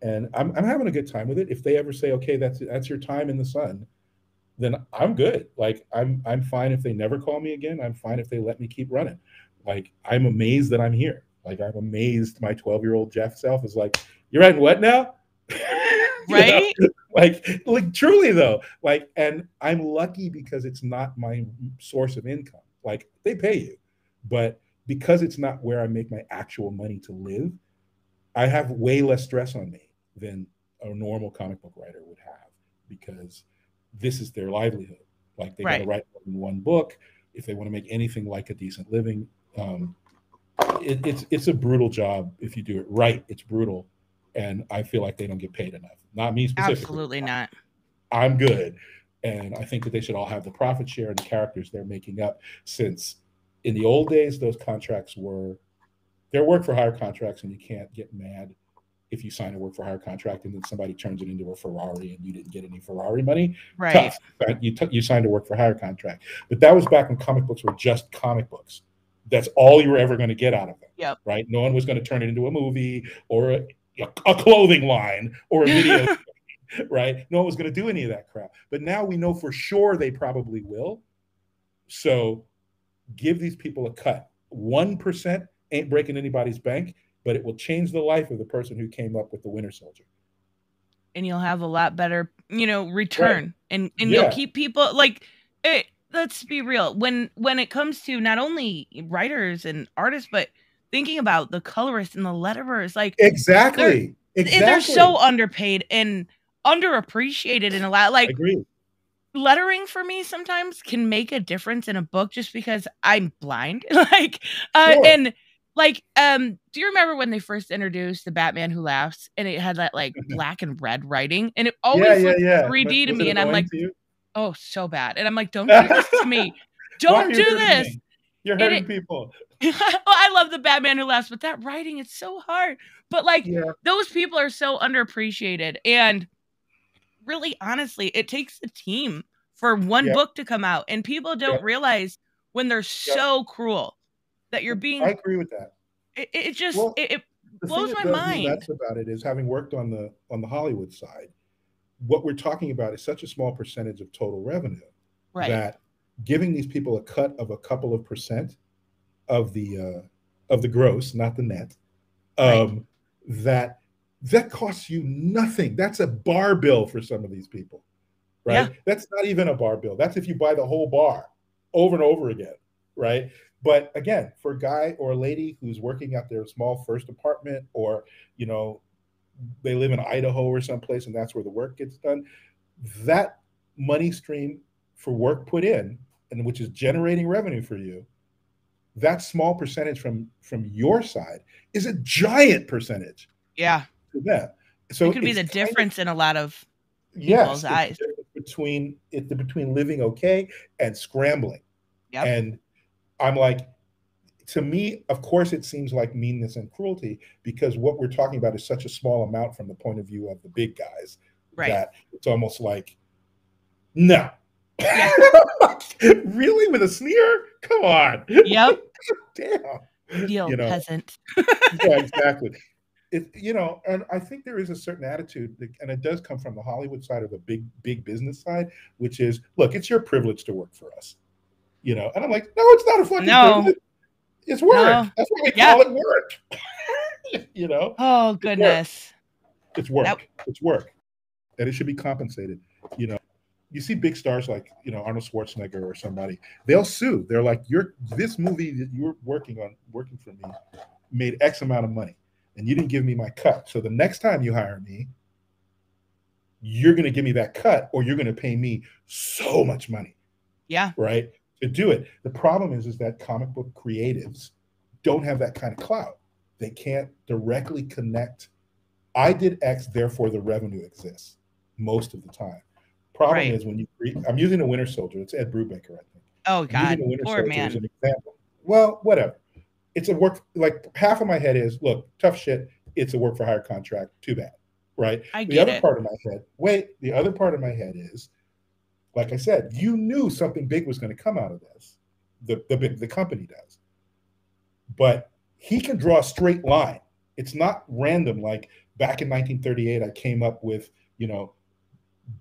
and I'm, I'm having a good time with it. If they ever say, okay, that's that's your time in the sun, then I'm good. Like I'm I'm fine if they never call me again. I'm fine if they let me keep running. Like I'm amazed that I'm here. Like I'm amazed my twelve-year-old Jeff self is like, you're writing what now? Right? You know? Like, like truly though, like, and I'm lucky because it's not my source of income. Like they pay you, but because it's not where I make my actual money to live, I have way less stress on me than a normal comic book writer would have, because this is their livelihood. Like they right. gotta write more than one book if they want to make anything like a decent living. Um, it, it's it's a brutal job if you do it right. It's brutal. And I feel like they don't get paid enough. Not me specifically. Absolutely not. I'm good. And I think that they should all have the profit share and the characters they're making up, since in the old days, those contracts were, they're work for hire contracts, and you can't get mad if you sign a work for hire contract and then somebody turns it into a Ferrari and you didn't get any Ferrari money. Right. Tough. You, t- you signed a work for hire contract. But that was back when comic books were just comic books. That's all you were ever going to get out of them. Yep. Right? No one was going to turn it into a movie or a a clothing line or a video, right? No one was going to do any of that crap. But now we know for sure they probably will. So give these people a cut. one percent ain't breaking anybody's bank, but it will change the life of the person who came up with the Winter Soldier. And you'll have a lot better, you know, return. Right. And and yeah. you'll keep people like it. Let's be real. When when it comes to not only writers and artists, but thinking about the colorists and the letterers, like exactly, they're, exactly, they're so underpaid and underappreciated in a lot. Like, agreed. Lettering for me sometimes can make a difference in a book just because I'm blind. Like, uh, sure. and like, um, do you remember when they first introduced the Batman Who Laughs and it had that like black and red writing, and it always yeah, yeah, looked yeah. three D to me, and I'm like, oh, so bad. And I'm like, don't do this to me. Don't do this. Me? You're hurting it, people. Well, I love the Batman Who Laughs, but that writing, it's so hard. But like yeah. those people are so underappreciated. And really, honestly, it takes a team for one yep. book to come out. And people don't yep. realize when they're yep. so cruel that you're being... I agree with that. It, it just well, it, it blows my mind. That's about it is having worked on the on the Hollywood side, what we're talking about is such a small percentage of total revenue right. that giving these people a cut of a couple of percent of the uh, of the gross, not the net, um, right. that that costs you nothing. That's a bar bill for some of these people, right? Yeah. That's not even a bar bill. That's if you buy the whole bar over and over again, right? But again, for a guy or a lady who's working out their small first apartment, or you know, they live in Idaho or someplace, and that's where the work gets done. That money stream for work put in, and which is generating revenue for you, that small percentage from from your side is a giant percentage. Yeah. To them. So it could be the difference of, in a lot of people's yes, eyes between it between living okay and scrambling. Yep. And I'm like, to me, of course, it seems like meanness and cruelty because what we're talking about is such a small amount from the point of view of the big guys right. that it's almost like, no, yeah. really with a sneer? Come on, yep, damn, Deal, you know, peasant. Yeah, exactly. It, you know, and I think there is a certain attitude, that, and it does come from the Hollywood side or the big, big business side, which is, look, it's your privilege to work for us, you know. And I'm like, no, it's not a fucking no. privilege. It's work. No. That's what we yeah. call it work. You know? Oh, goodness. It's work. It's work. Nope. It's work. And it should be compensated. You know, you see big stars like, you know, Arnold Schwarzenegger or somebody, they'll sue. They're like, you're this movie that you're working on, working for me, made X amount of money, and you didn't give me my cut. So the next time you hire me, you're going to give me that cut, or you're going to pay me so much money. Yeah. Right? To do it. The problem is, is that comic book creatives don't have that kind of clout. They can't directly connect. I did X, therefore the revenue exists most of the time. Problem right. is when you create, I'm using a Winter Soldier. It's Ed Brubaker, I think. Oh God, poor Soldier man. As an example. Well, whatever. It's a work. Like half of my head is, look, tough shit. It's a work for hire contract. Too bad, right? I get the other it. part of my head. Wait, the other part of my head is, like I said, you knew something big was going to come out of this. The, the, the company does. But he can draw a straight line. It's not random. Like back in nineteen thirty-eight, I came up with, you know,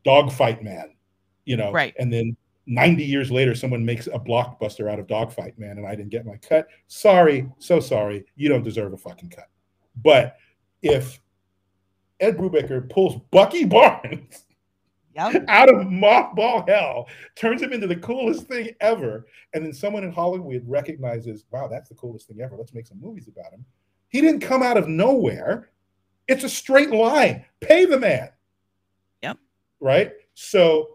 Dogfight Man, you know, right. and then ninety years later, someone makes a blockbuster out of Dogfight Man and I didn't get my cut. Sorry. So sorry. You don't deserve a fucking cut. But if Ed Brubaker pulls Bucky Barnes Yep. out of mothball hell, turns him into the coolest thing ever, and then someone in Hollywood recognizes, wow, that's the coolest thing ever. Let's make some movies about him. He didn't come out of nowhere. It's a straight line. Pay the man. Yep. Right? So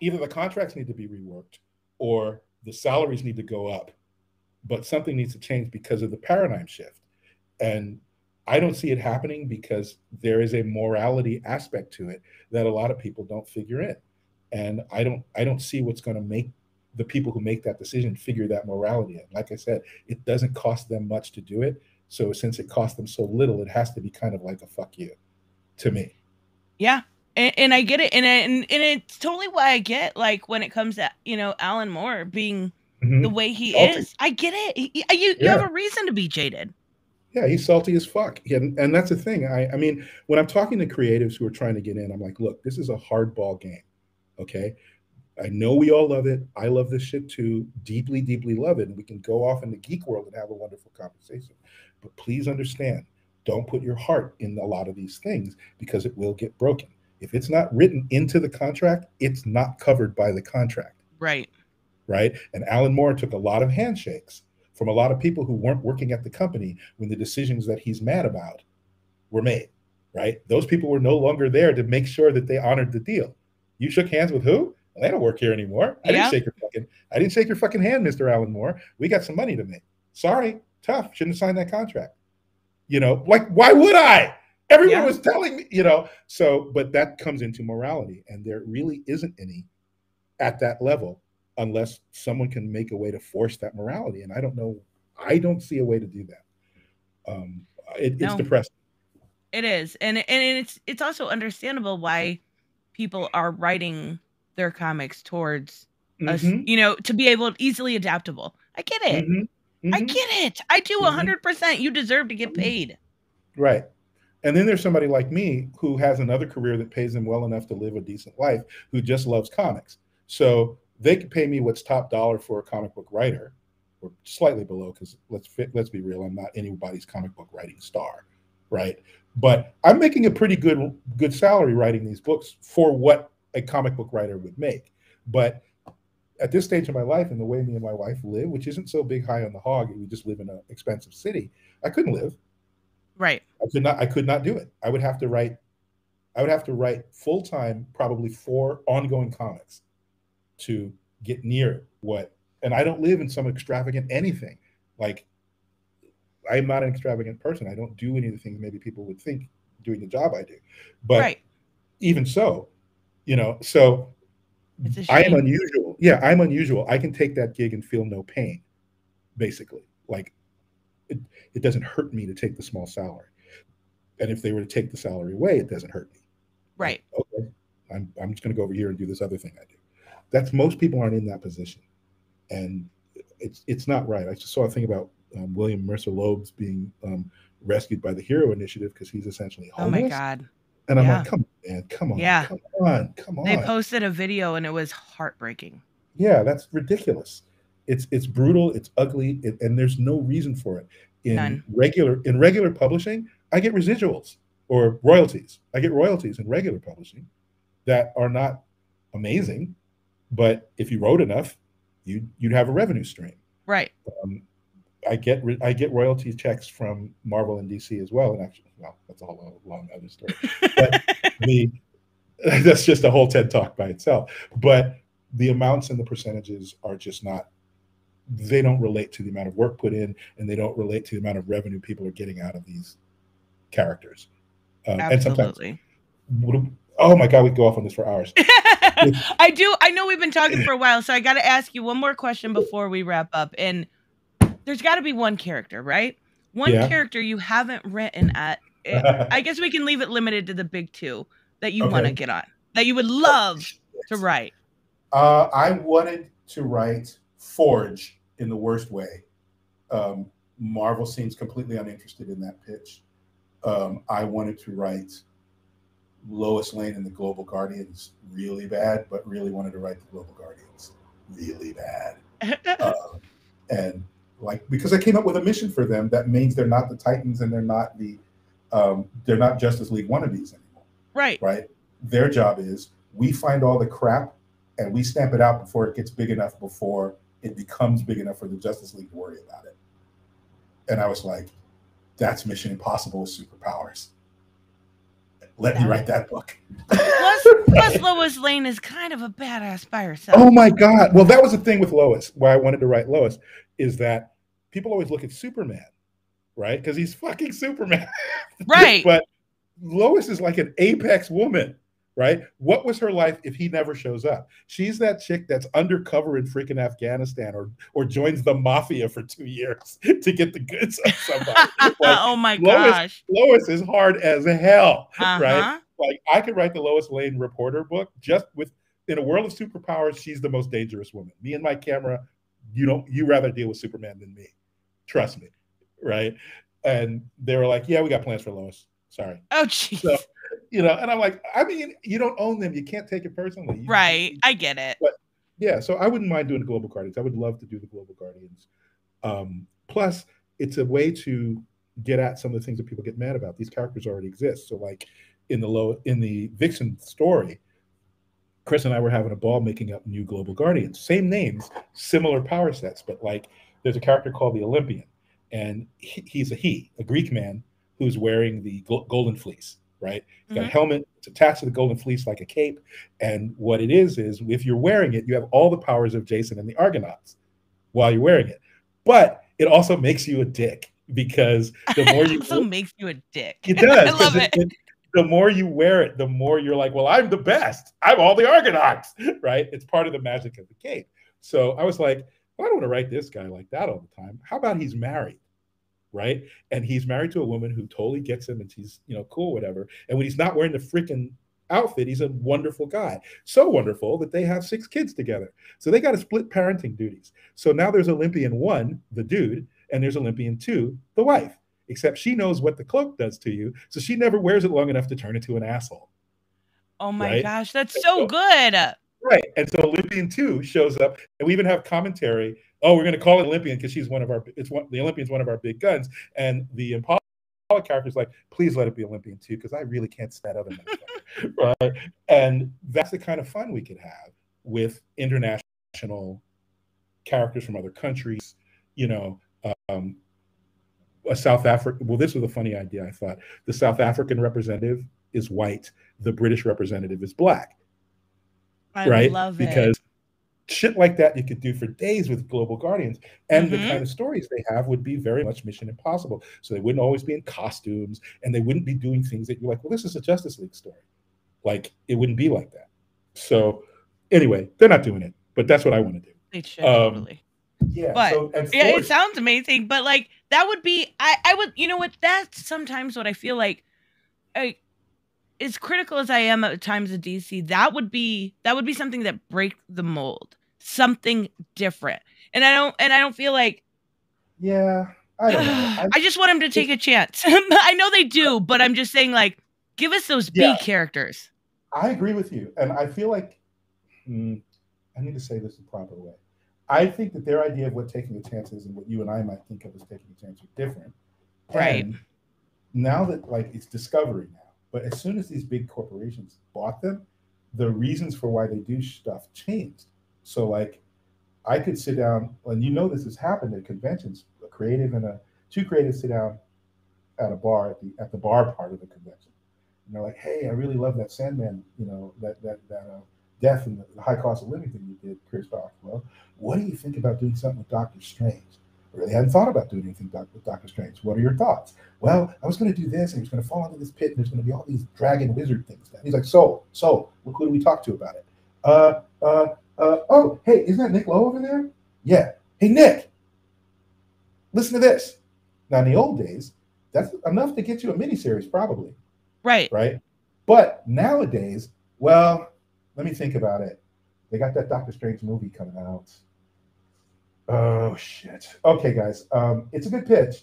either the contracts need to be reworked or the salaries need to go up, but something needs to change because of the paradigm shift. And I don't see it happening because there is a morality aspect to it that a lot of people don't figure in. And I don't I don't see what's going to make the people who make that decision figure that morality in. Like I said, it doesn't cost them much to do it. So since it costs them so little, it has to be kind of like a fuck you to me. Yeah. And, and I get it. And, and and it's totally why I get, like, when it comes to, you know, Alan Moore being mm-hmm. the way he Salty. is. I get it. He, you, yeah. you have a reason to be jaded. Yeah, he's salty as fuck. And, and that's the thing. I, I mean, when I'm talking to creatives who are trying to get in, I'm like, look, this is a hardball game, okay? I know we all love it. I love this shit too. Deeply, deeply love it. And we can go off in the geek world and have a wonderful conversation. But please understand, don't put your heart in a lot of these things because it will get broken. If it's not written into the contract, it's not covered by the contract. Right. Right? And Alan Moore took a lot of handshakes from a lot of people who weren't working at the company when the decisions that he's mad about were made, right? Those people were no longer there to make sure that they honored the deal. You shook hands with who? Well, they don't work here anymore. I yeah. didn't shake your fucking, I didn't shake your fucking hand, Mister Alan Moore. We got some money to make. Sorry, tough. Shouldn't have signed that contract. You know, like, why would I? Everyone yeah. was telling me, you know. So, but that comes into morality, and there really isn't any at that level, unless someone can make a way to force that morality. And I don't know, I don't see a way to do that. Um, it, no, it's depressing. It is. And, and it's, it's also understandable why people are writing their comics towards mm-hmm. us, you know, to be able to easily adaptable. I get it. Mm-hmm. Mm-hmm. I get it. I do a hundred percent. You deserve to get paid. Right. And then there's somebody like me who has another career that pays them well enough to live a decent life, who just loves comics. So they could pay me what's top dollar for a comic book writer, or slightly below, because let's let's be real, I'm not anybody's comic book writing star, right? But I'm making a pretty good good salary writing these books for what a comic book writer would make. But at this stage of my life, and the way me and my wife live, which isn't so big high on the hog, we just live in an expensive city, I couldn't live. Right. I could not. I could not do it. I would have to write. I would have to write full time, probably four ongoing comics, to get near what, and I don't live in some extravagant anything. Like, I'm not an extravagant person. I don't do any of the things maybe people would think doing the job I do. But right. even so, you know, so I am unusual. Yeah, I'm unusual. I can take that gig and feel no pain, basically. Like, it, it doesn't hurt me to take the small salary. And if they were to take the salary away, it doesn't hurt me. Right. Like, okay, I'm, I'm just going to go over here and do this other thing I do. That's most people aren't in that position, and it's it's not right. I just saw a thing about um, William Mercer Loeb's being um, rescued by the Hero Initiative because he's essentially homeless. Oh my god! And I'm yeah. like, come on, man, come on, yeah. come on, come on. They posted a video and it was heartbreaking. Yeah, that's ridiculous. It's it's brutal. It's ugly, it, and there's no reason for it. In None. regular in regular publishing, I get residuals or royalties. I get royalties in regular publishing that are not amazing. But if you wrote enough, you'd, you'd have a revenue stream. Right. Um, I get I get royalty checks from Marvel and D C as well. And actually, well, that's a whole long other story. But the, that's just a whole TED talk by itself. But the amounts and the percentages are just not, they don't relate to the amount of work put in, and they don't relate to the amount of revenue people are getting out of these characters. Um, Absolutely. And sometimes, oh my God, we go off on this for hours. I do. I know we've been talking for a while, so I got to ask you one more question before we wrap up. And there's got to be one character, right? One yeah. character you haven't written at. I guess we can leave it limited to the big two that you okay. want to get on, that you would love oh, to write. Uh, I wanted to write Forge in the worst way. Um, Marvel seems completely uninterested in that pitch. Um, I wanted to write Lois Lane and the Global Guardians really bad, but really wanted to write the Global Guardians really bad. um, and like, because I came up with a mission for them, that means they're not the Titans and they're not the, um, they're not Justice League wannabes anymore. Right. Right. Their job is, we find all the crap and we stamp it out before it gets big enough, before it becomes big enough for the Justice League to worry about it. And I was like, that's Mission Impossible with superpowers. Let yeah. me write that book. Plus, plus, Lois Lane is kind of a badass by herself. Oh my God. Well, that was the thing with Lois, why I wanted to write Lois, is that people always look at Superman, right? Because he's fucking Superman. Right. But Lois is like an apex woman, right? What was her life if he never shows up? She's that chick that's undercover in freaking Afghanistan, or or joins the mafia for two years to get the goods on somebody. Like, oh my Lois, gosh. Lois is hard as hell, uh-huh. right? Like, I could write the Lois Lane reporter book just with, in a world of superpowers, she's the most dangerous woman. Me and my camera, you don't, you rather deal with Superman than me. Trust me, right? and they were like, yeah, we got plans for Lois. Sorry. Oh, geez. So, you know, and I'm like, I mean, you don't own them. You can't take it personally. You right. Know? I get it. But yeah, so I wouldn't mind doing the Global Guardians. I would love to do the Global Guardians. Um, plus, it's a way to get at some of the things that people get mad about. These characters already exist. So like in the low, in the Vixen story, Chris and I were having a ball making up new Global Guardians. Same names, similar power sets, but like there's a character called the Olympian, and he, he's a he, a Greek man who's wearing the Golden Fleece, right? He's got mm-hmm. a helmet, it's attached to the Golden Fleece like a cape, and what it is is if you're wearing it, you have all the powers of Jason and the Argonauts while you're wearing it. But it also makes you a dick, because the more you... it also look, makes you a dick. It does. I love it. it, it The more you wear it, the more you're like, well, I'm the best. I'm all the Argonauts, right? It's part of the magic of the cape. So I was like, well, I don't want to write this guy like that all the time. How about he's married, right? And he's married to a woman who totally gets him and he's, you know, cool, whatever. And when he's not wearing the freaking outfit, he's a wonderful guy. So wonderful that they have six kids together. So they got to split parenting duties. So now there's Olympian one, the dude, and there's Olympian two, the wife. Except she knows what the cloak does to you, so she never wears it long enough to turn into an asshole. Oh my right? gosh, that's so, so good. Right. And so Olympian two shows up, and we even have commentary. Oh, we're going to call it Olympian because she's one of our, it's one, the Olympian's one of our big guns. And the Impala character's like, please let it be Olympian two because I really can't stand other motherfucker. Right. And that's the kind of fun we could have with international characters from other countries, you know. Um, a South African, well, this was a funny idea, I thought. The South African representative is white. The British representative is black. I right? love it. Because shit like that you could do for days with Global Guardians. And mm-hmm. the kind of stories they have would be very much Mission Impossible. So they wouldn't always be in costumes, and they wouldn't be doing things that you're like, well, this is a Justice League story. Like, it wouldn't be like that. So anyway, they're not doing it, but that's what I want to do. They should, um, totally. Yeah, but so, yeah, it sounds amazing, but like that would be I, I would you know what that's sometimes what I feel like I, as critical as I am at times of D C, that would be that would be something that break the mold, something different. And I don't and I don't feel like yeah, I don't know. I, I just want them to take a chance. I know they do, but I'm just saying, like, give us those yeah, B characters. I agree with you, and I feel like hmm, I need to say this in a proper way. I think that their idea of what taking a chance is and what you and I might think of as taking a chance are different. Right. And now that, like, it's Discovery now, but as soon as these big corporations bought them, the reasons for why they do stuff changed. So, like, I could sit down, and you know this has happened at conventions, a creative and a, two creatives sit down at a bar, at the at the bar part of the convention. And they're like, hey, I really love that Sandman, you know, that, that, that, uh, Death and the high cost of living thing you did, Chris Cross. Well, what do you think about doing something with Doctor Strange? I really hadn't thought about doing anything with Doctor Strange. What are your thoughts? Well, I was going to do this, and he's going to fall into this pit, and there's going to be all these dragon wizard things. He's like, so, so, who do we talk to about it? Uh, uh, uh, oh, hey, isn't that Nick Lowe over there? Yeah. Hey, Nick, listen to this. Now, in the old days, that's enough to get you a miniseries, probably. Right. Right? But nowadays, well... let me think about it. They got that Doctor Strange movie coming out. Oh, shit. Okay, guys. Um, it's a good pitch.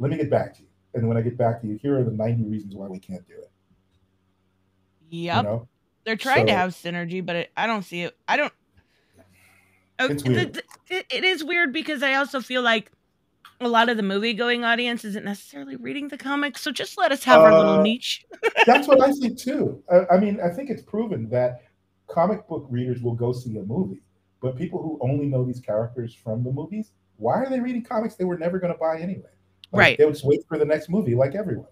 Let me get back to you. And when I get back to you, here are the ninety reasons why we can't do it. Yep. You know? They're trying so, to have synergy, but it, I don't see it. I don't. It's weird. It, it, it is weird because I also feel like a lot of the movie-going audience isn't necessarily reading the comics. So just let us have uh, our little niche. That's what I think, too. I, I mean, I think it's proven that comic book readers will go see a movie, but people who only know these characters from the movies, why are they reading comics they were never going to buy anyway? Like, right. They would just wait for the next movie, like everyone.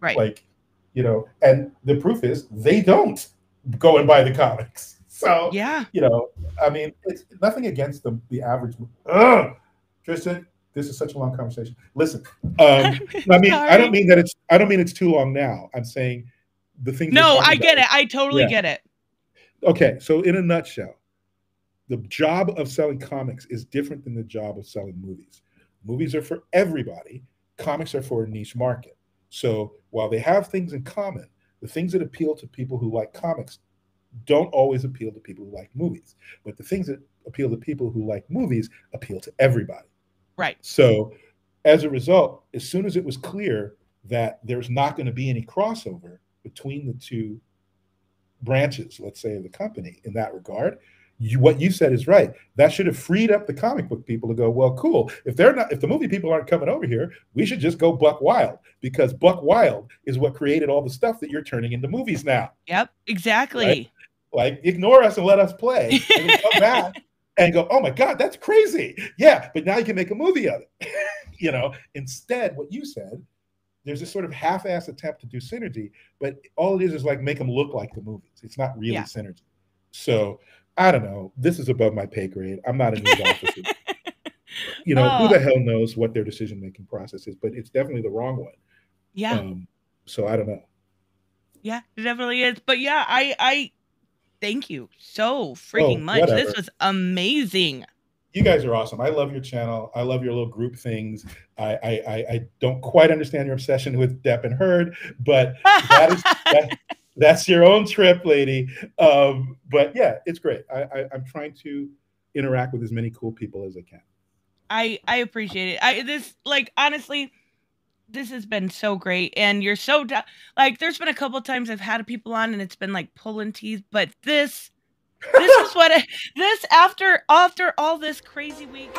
Right. Like, you know, and the proof is they don't go and buy the comics. So, yeah. You know, I mean, it's nothing against the, the average. Ugh! Tristan, this is such a long conversation. Listen, um, I mean, I don't mean that it's, I don't mean it's too long now. I'm saying the thing. No, I get it. I totally yeah. get it. Okay, so in a nutshell, the job of selling comics is different than the job of selling movies. Movies are for everybody. Comics are for a niche market. So while they have things in common, the things that appeal to people who like comics don't always appeal to people who like movies. But the things that appeal to people who like movies appeal to everybody. Right. So As a result, as soon as it was clear that there's not going to be any crossover between the two branches, let's say, of the company in that regard, you, what you said is right. That should have freed up the comic book people to go, well, cool. If they're not, if the movie people aren't coming over here, we should just go buck wild, because buck wild is what created all the stuff that you're turning into movies now. Yep, exactly. Right? Like, ignore us and let us play. And we come back and go, oh my God, that's crazy. Yeah, but now you can make a movie of it. You know, instead, what you said, there's this sort of half-ass attempt to do synergy, but all it is is like make them look like the movies. It's not really yeah. synergy. So I don't know. This is above my pay grade. I'm not a news officer. You know, oh. who the hell knows what their decision-making process is, but it's definitely the wrong one. Yeah. Um, so I don't know. Yeah, it definitely is. But yeah, I... I... thank you so freaking oh, much. Whatever. This was amazing. You guys are awesome. I love your channel. I love your little group things. I I, I, I don't quite understand your obsession with Depp and Heard, but that is, that, that's your own trip, lady. Um, but yeah, it's great. I, I, I'm trying to interact with as many cool people as I can. I, I appreciate it. I this like honestly, this has been so great, and you're so like. There's been a couple of times I've had people on, and it's been like pulling teeth. But this, this is what I, this after after all this crazy week.